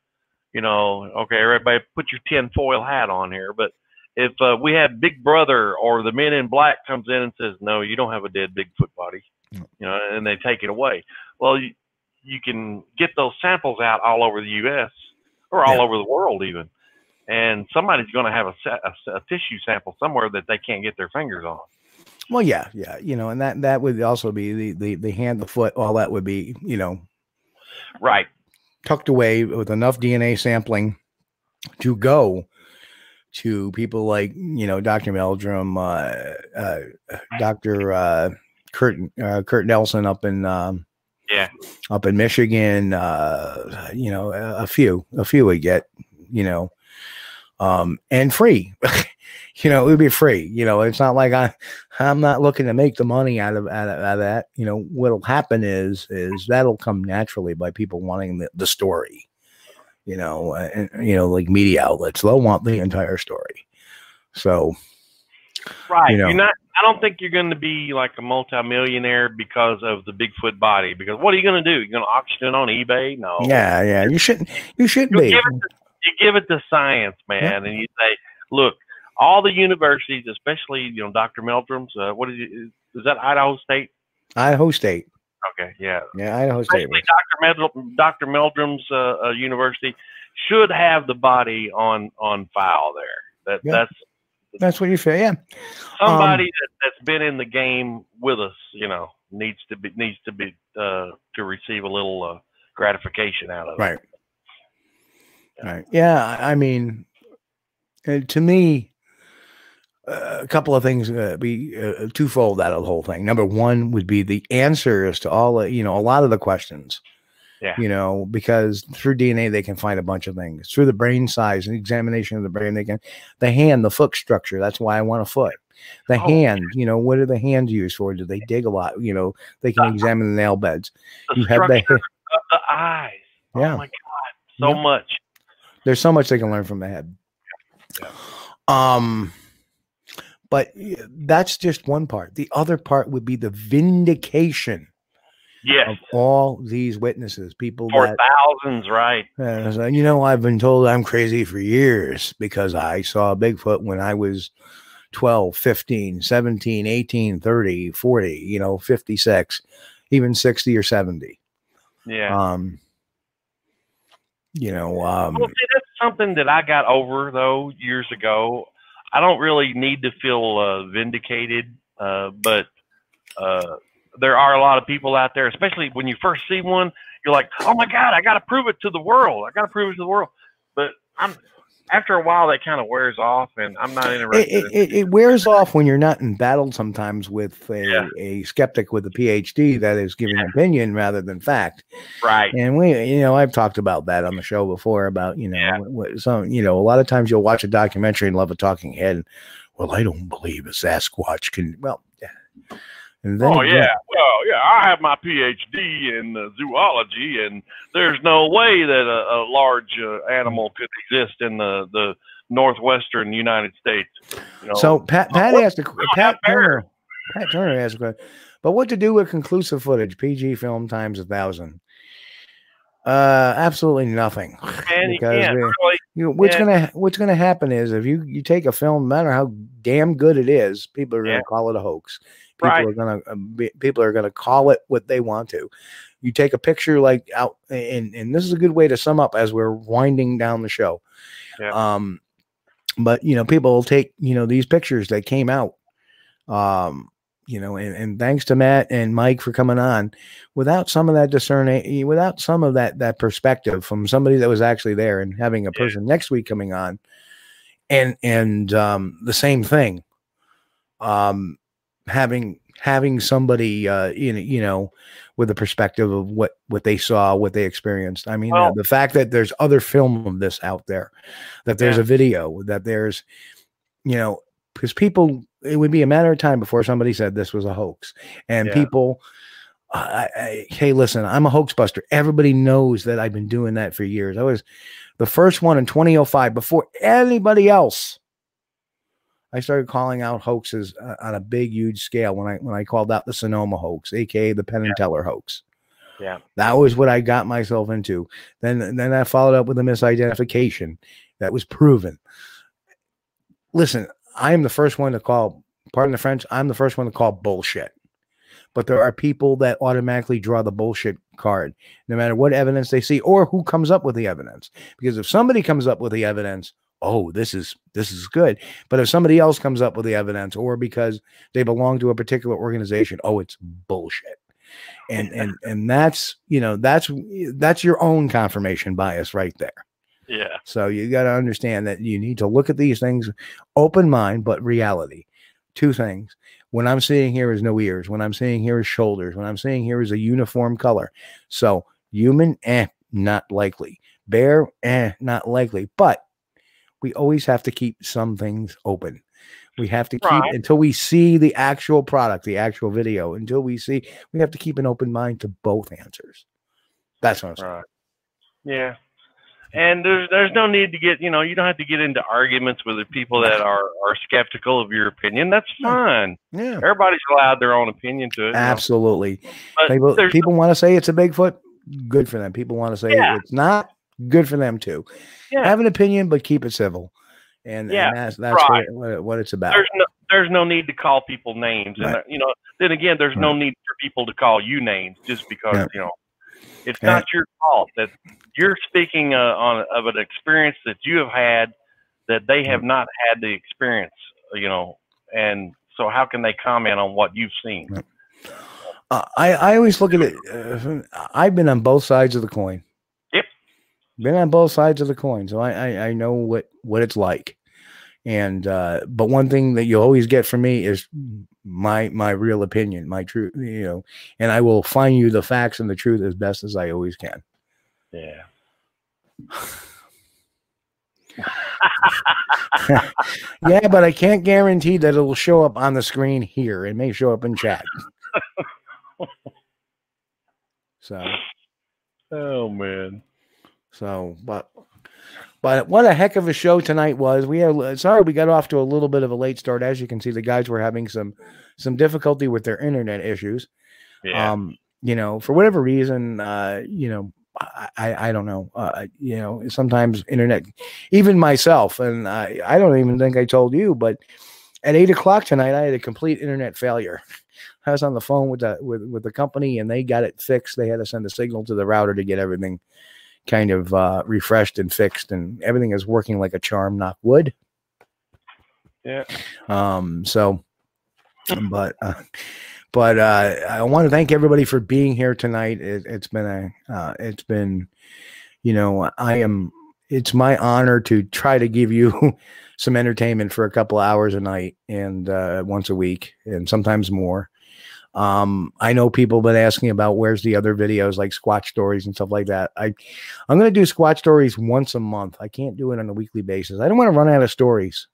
you know, okay, everybody put your tinfoil hat on here, but if we have Big Brother or the Men in Black comes in and says, no, you don't have a dead Bigfoot body, you know, and they take it away. Well, you can get those samples out all over the U.S. or all over the world even, and somebody's going to have a tissue sample somewhere that they can't get their fingers on. Well, yeah, you know, and that would also be the hand, the foot, all that would be, you know, right, tucked away with enough DNA sampling to go to people like, you know, Dr. Meldrum, Dr. Curt Nelson up in up in Michigan, you know, a few we get, you know, and free. You know, it would be free. You know, it's not like I'm not looking to make the money out of that. You know, what'll happen is that'll come naturally by people wanting the story, you know, and, you know, like media outlets, they'll want the entire story. So, right. You know, I don't think you're going to be like a multimillionaire because of the Bigfoot body, because what are you going to do? You're going to auction it on eBay? No. Yeah. Yeah. You shouldn't be. You give it to science, man. Yeah. And you say, look, all the universities, especially, you know, Dr. Meldrum's, what is that Idaho State? Idaho State. Okay, yeah. Yeah, Idaho State. Dr. Meldrum's university should have the body on file there. That's what you feel, yeah. Somebody that's been in the game with us, you know, needs to receive a little gratification out of it. Right. Right. Yeah, I mean, to me, a couple of things be twofold out of the whole thing. Number one would be the answers to all, you know, a lot of the questions, you know, because through DNA, they can find a bunch of things through the brain size and examination of the brain. They can, the hand, the foot structure. That's why I want a foot, the hand, you know, what are the hands used for? Do they dig a lot? You know, they can examine the nail beds. You have the eyes. Yeah. Oh my God. So much. There's so much they can learn from the head. Yeah. But that's just one part. The other part would be the vindication of all these witnesses, people for that, thousands, right? You know, I've been told I'm crazy for years because I saw Bigfoot when I was 12, 15, 17, 18, 30, 40, you know, 56, even 60 or 70. Yeah. Well, see, that's something that I got over though years ago. I don't really need to feel vindicated, but there are a lot of people out there, especially when you first see one, you're like, oh my God, I got to prove it to the world. But after a while that kind of wears off, and I'm not interested. It wears off when you're not in battle sometimes with a skeptic with a PhD that is giving opinion rather than fact. Right. And I've talked about that on the show before about, a lot of times you'll watch a documentary and love a talking head. And, well, I don't believe a Sasquatch can, And then I have my PhD in zoology, and there's no way that a large animal could exist in the northwestern United States. You know? So Pat Turner asked a question. But what to do with conclusive footage? PG film times 1,000. Absolutely nothing. And what's gonna happen is if you take a film, no matter how damn good it is, people are gonna call it a hoax. People are gonna call it what they want to. You take a picture like out, and this is a good way to sum up as we're winding down the show. Yeah. But people will take these pictures that came out. And thanks to Matt and Mike for coming on. Without some of that discerning, without some of that perspective from somebody that was actually there, and having a person next week coming on, and the same thing, having somebody with a perspective of what they saw, what they experienced. I mean, the fact that there's other film of this out there, that there's a video, that there's because people, it would be a matter of time before somebody said this was a hoax. And people, hey, listen, I'm a hoax buster. Everybody knows that I've been doing that for years. I was the first one in 2005 before anybody else. I started calling out hoaxes on a big, huge scale when I called out the Sonoma hoax, aka the Penn and Teller hoax. Yeah, that was what I got myself into. Then I followed up with a misidentification that was proven. Listen. I am the first one to call, pardon the French, I'm the first one to call bullshit. But there are people that automatically draw the bullshit card, no matter what evidence they see or who comes up with the evidence. Because if somebody comes up with the evidence, this is good. But if somebody else comes up with the evidence, or because they belong to a particular organization, it's bullshit. And that's, that's your own confirmation bias right there. Yeah. So you got to understand that you need to look at these things, open mind, but reality. Two things. What I'm seeing here is no ears. What I'm seeing here is shoulders. What I'm seeing here is a uniform color. So human, not likely. Bear, not likely. But we always have to keep some things open. We have to keep until we see the actual product, the actual video, until we see, we have to keep an open mind to both answers. That's what I'm saying. Right. Yeah. And there's no need to get, you don't have to get into arguments with the people that are skeptical of your opinion. That's fine. Yeah. Everybody's allowed their own opinion to it. Absolutely. People want to say it's a Bigfoot. Good for them. People want to say it's not. Good for them too. Yeah. Have an opinion, but keep it civil. And that's what it's about. There's no need to call people names. Right. And then again, there's no need for people to call you names just because, it's not your fault that you're speaking of an experience that you have had that they have not had the experience, and so how can they comment on what you've seen? I always look at it. I've been on both sides of the coin. Yep. Been on both sides of the coin. So I know what it's like. And, but one thing that you always get from me is my real opinion, my truth, and I will find you the facts and the truth as best as I always can. Yeah. Yeah, but I can't guarantee that it'll show up on the screen here. It may show up in chat. So. Oh man. So, but what a heck of a show tonight was. Sorry we got off to a little bit of a late start. As you can see, the guys were having some difficulty with their internet issues. Yeah. For whatever reason, I don't know. Sometimes internet, even myself, and I don't even think I told you, but At 8 o'clock tonight, I had a complete internet failure. I was on the phone with the company, and they got it fixed. They had to send a signal to the router to get everything kind of refreshed and fixed, and everything is working like a charm, knock wood. Yeah. But I want to thank everybody for being here tonight. It's my honor to try to give you some entertainment for a couple hours a night and once a week, and sometimes more. I know people have been asking about where's the other videos, like Squatch Stories and stuff like that. I'm going to do Squatch Stories once a month. I can't do it on a weekly basis. I don't want to run out of stories.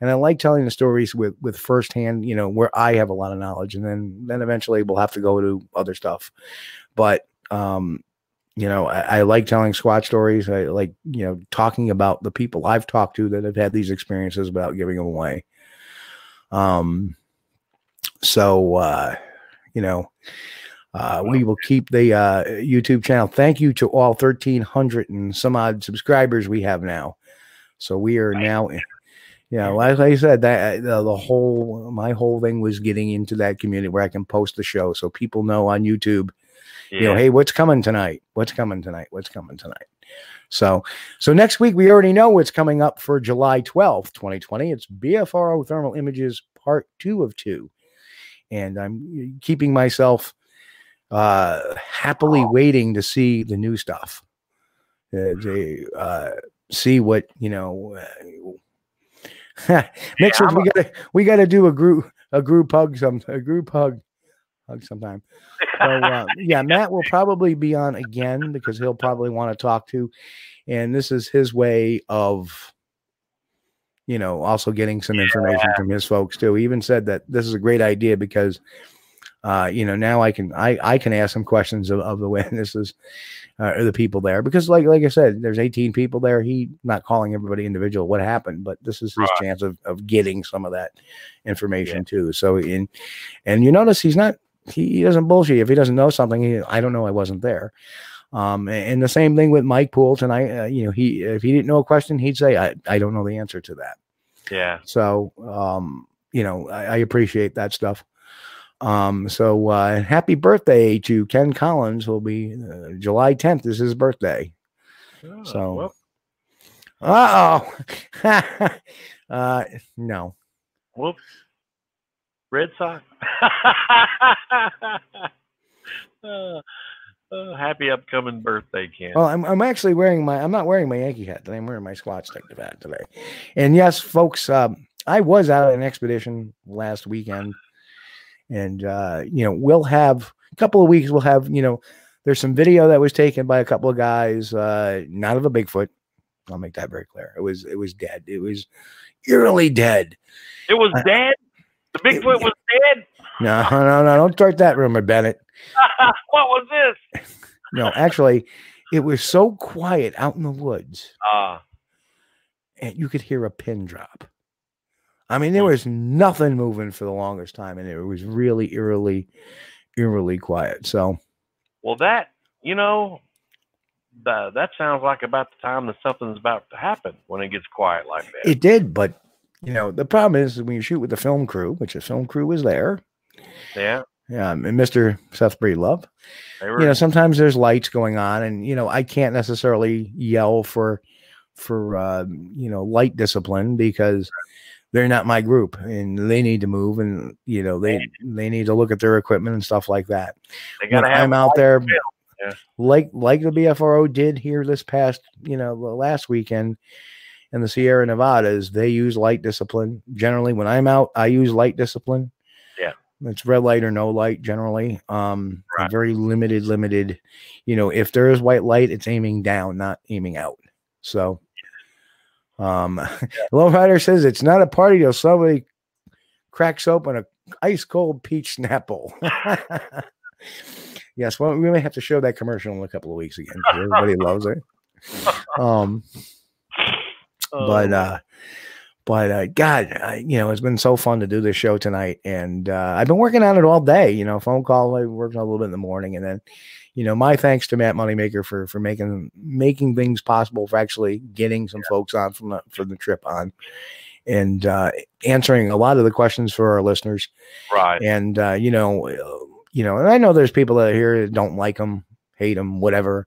And I like telling the stories with firsthand, you know, where I have a lot of knowledge, and then eventually we'll have to go to other stuff. But, you know, I like telling Squatch Stories. I like, you know, talking about the people I've talked to that have had these experiences without giving them away. We will keep the YouTube channel. Thank you to all 1,300 and some odd subscribers we have now. So we are now in. Yeah, well, as I said, that my whole thing was getting into that community where I can post the show so people know on YouTube, yeah, you know, hey, what's coming tonight? What's coming tonight? What's coming tonight? So next week we already know what's coming up for July 12th, 2020. It's BFRO Thermal Images Part 2 of 2, and I'm keeping myself happily waiting to see the new stuff, see what, you know. Next week we gotta do a group hug sometime. So, yeah, Matt will probably be on again because he'll probably want to talk to, and this is his way of, you know, also getting some information from his folks too. He even said that this is a great idea because, you know, now I can ask some questions of the witnesses or the people there, because like I said, there's 18 people there. He not calling everybody individual what happened, but this is his chance of getting some of that information too. So and you notice he doesn't bullshit. If he doesn't know something, I don't know, I wasn't there. And the same thing with Mike Poole tonight. You know, if he didn't know a question, he'd say I don't know the answer to that. Yeah. So you know, I appreciate that stuff. Happy birthday to Ken Collins. Will be July 10th is his birthday. Oh, so, well. No. Whoops. Red Sox. Happy upcoming birthday, Ken. Well, I'm actually wearing I'm not wearing my Yankee hat today. I'm wearing my Squatch Detective hat today. And yes, folks, I was out on an expedition last weekend. And, you know, we'll have a couple of weeks. We'll have, you know, there's some video that was taken by a couple of guys, not of a Bigfoot. I'll make that very clear. It was dead. It was eerily dead. It was dead. The Bigfoot was dead. No. Don't start that rumor, Bennett. What was this? No, actually it was so quiet out in the woods. And you could hear a pin drop. I mean, there was nothing moving for the longest time, and it was really eerily quiet. So, well, that, you know, that sounds like about the time that something's about to happen when it gets quiet like that. It did, but you know, the problem is when you shoot with the film crew, which the film crew was there. Yeah. Yeah, and Mr. Seth Breedlove. You know, sometimes there's lights going on, and you know, I can't necessarily yell for you know, light discipline because they're not my group, and they need to move, and you know, they need to look at their equipment and stuff like that. They gotta have them out there, yeah. like the BFRO did here this past, you know, last weekend in the Sierra Nevadas. They use light discipline generally. When I'm out, I use light discipline. Yeah, it's red light or no light generally. Right. Very limited. You know, if there is white light, it's aiming down, not aiming out. So. Lowrider says it's not a party till somebody cracks open a ice cold peach Snapple. Yes, well, we may have to show that commercial in a couple of weeks again. Everybody loves it. God, you know, it's been so fun to do this show tonight, and I've been working on it all day. You know, phone call, I worked on a little bit in the morning, and then, you know, my thanks to Matt Moneymaker for making things possible, for actually getting some folks on from the trip on, and answering a lot of the questions for our listeners. Right. And, you know, and I know there's people that are here that don't like them, hate them, whatever.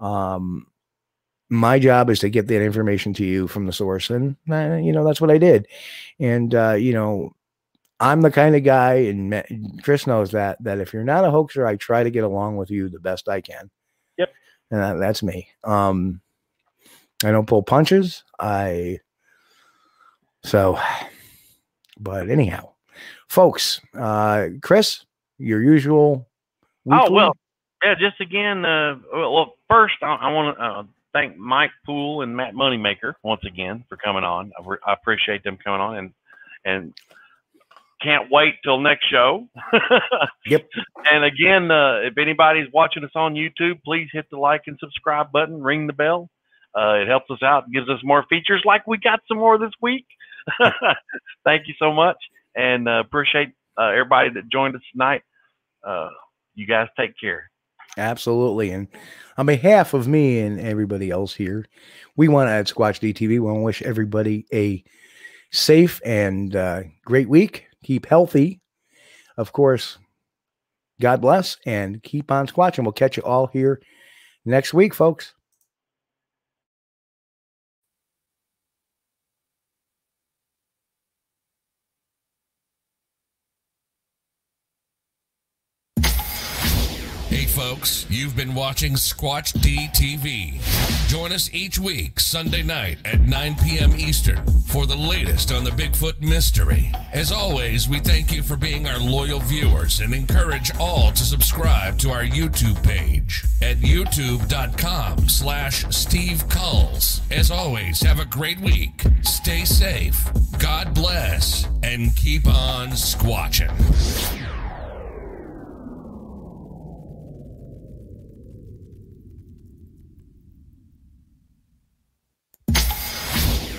My job is to get that information to you from the source. And, you know, that's what I did. And, you know, I'm the kind of guy, and Chris knows that, that if you're not a hoaxer, I try to get along with you the best I can. Yep. And that's me. I don't pull punches. But anyhow, folks, Chris, your usual. Oh, well, yeah, just again, well, first I want to thank Mike Poole and Matt Moneymaker once again for coming on. I appreciate them coming on, and can't wait till next show. Yep. And again, if anybody's watching us on YouTube, please hit the like and subscribe button, ring the bell. It helps us out and gives us more features, like we got some more this week. Thank you so much, and appreciate everybody that joined us tonight. You guys take care. Absolutely. And on behalf of me and everybody else here, we want to, at Squatch DTV, we want to wish everybody a safe and great week. Keep healthy. Of course, God bless, and keep on squatching. We'll catch you all here next week, folks. Folks, you've been watching Squatch DTV. Join us each week, Sunday night at 9 p.m. Eastern, for the latest on the Bigfoot mystery. As always, we thank you for being our loyal viewers and encourage all to subscribe to our YouTube page at youtube.com/Steve Kulls. As always, have a great week. Stay safe. God bless. And keep on squatching.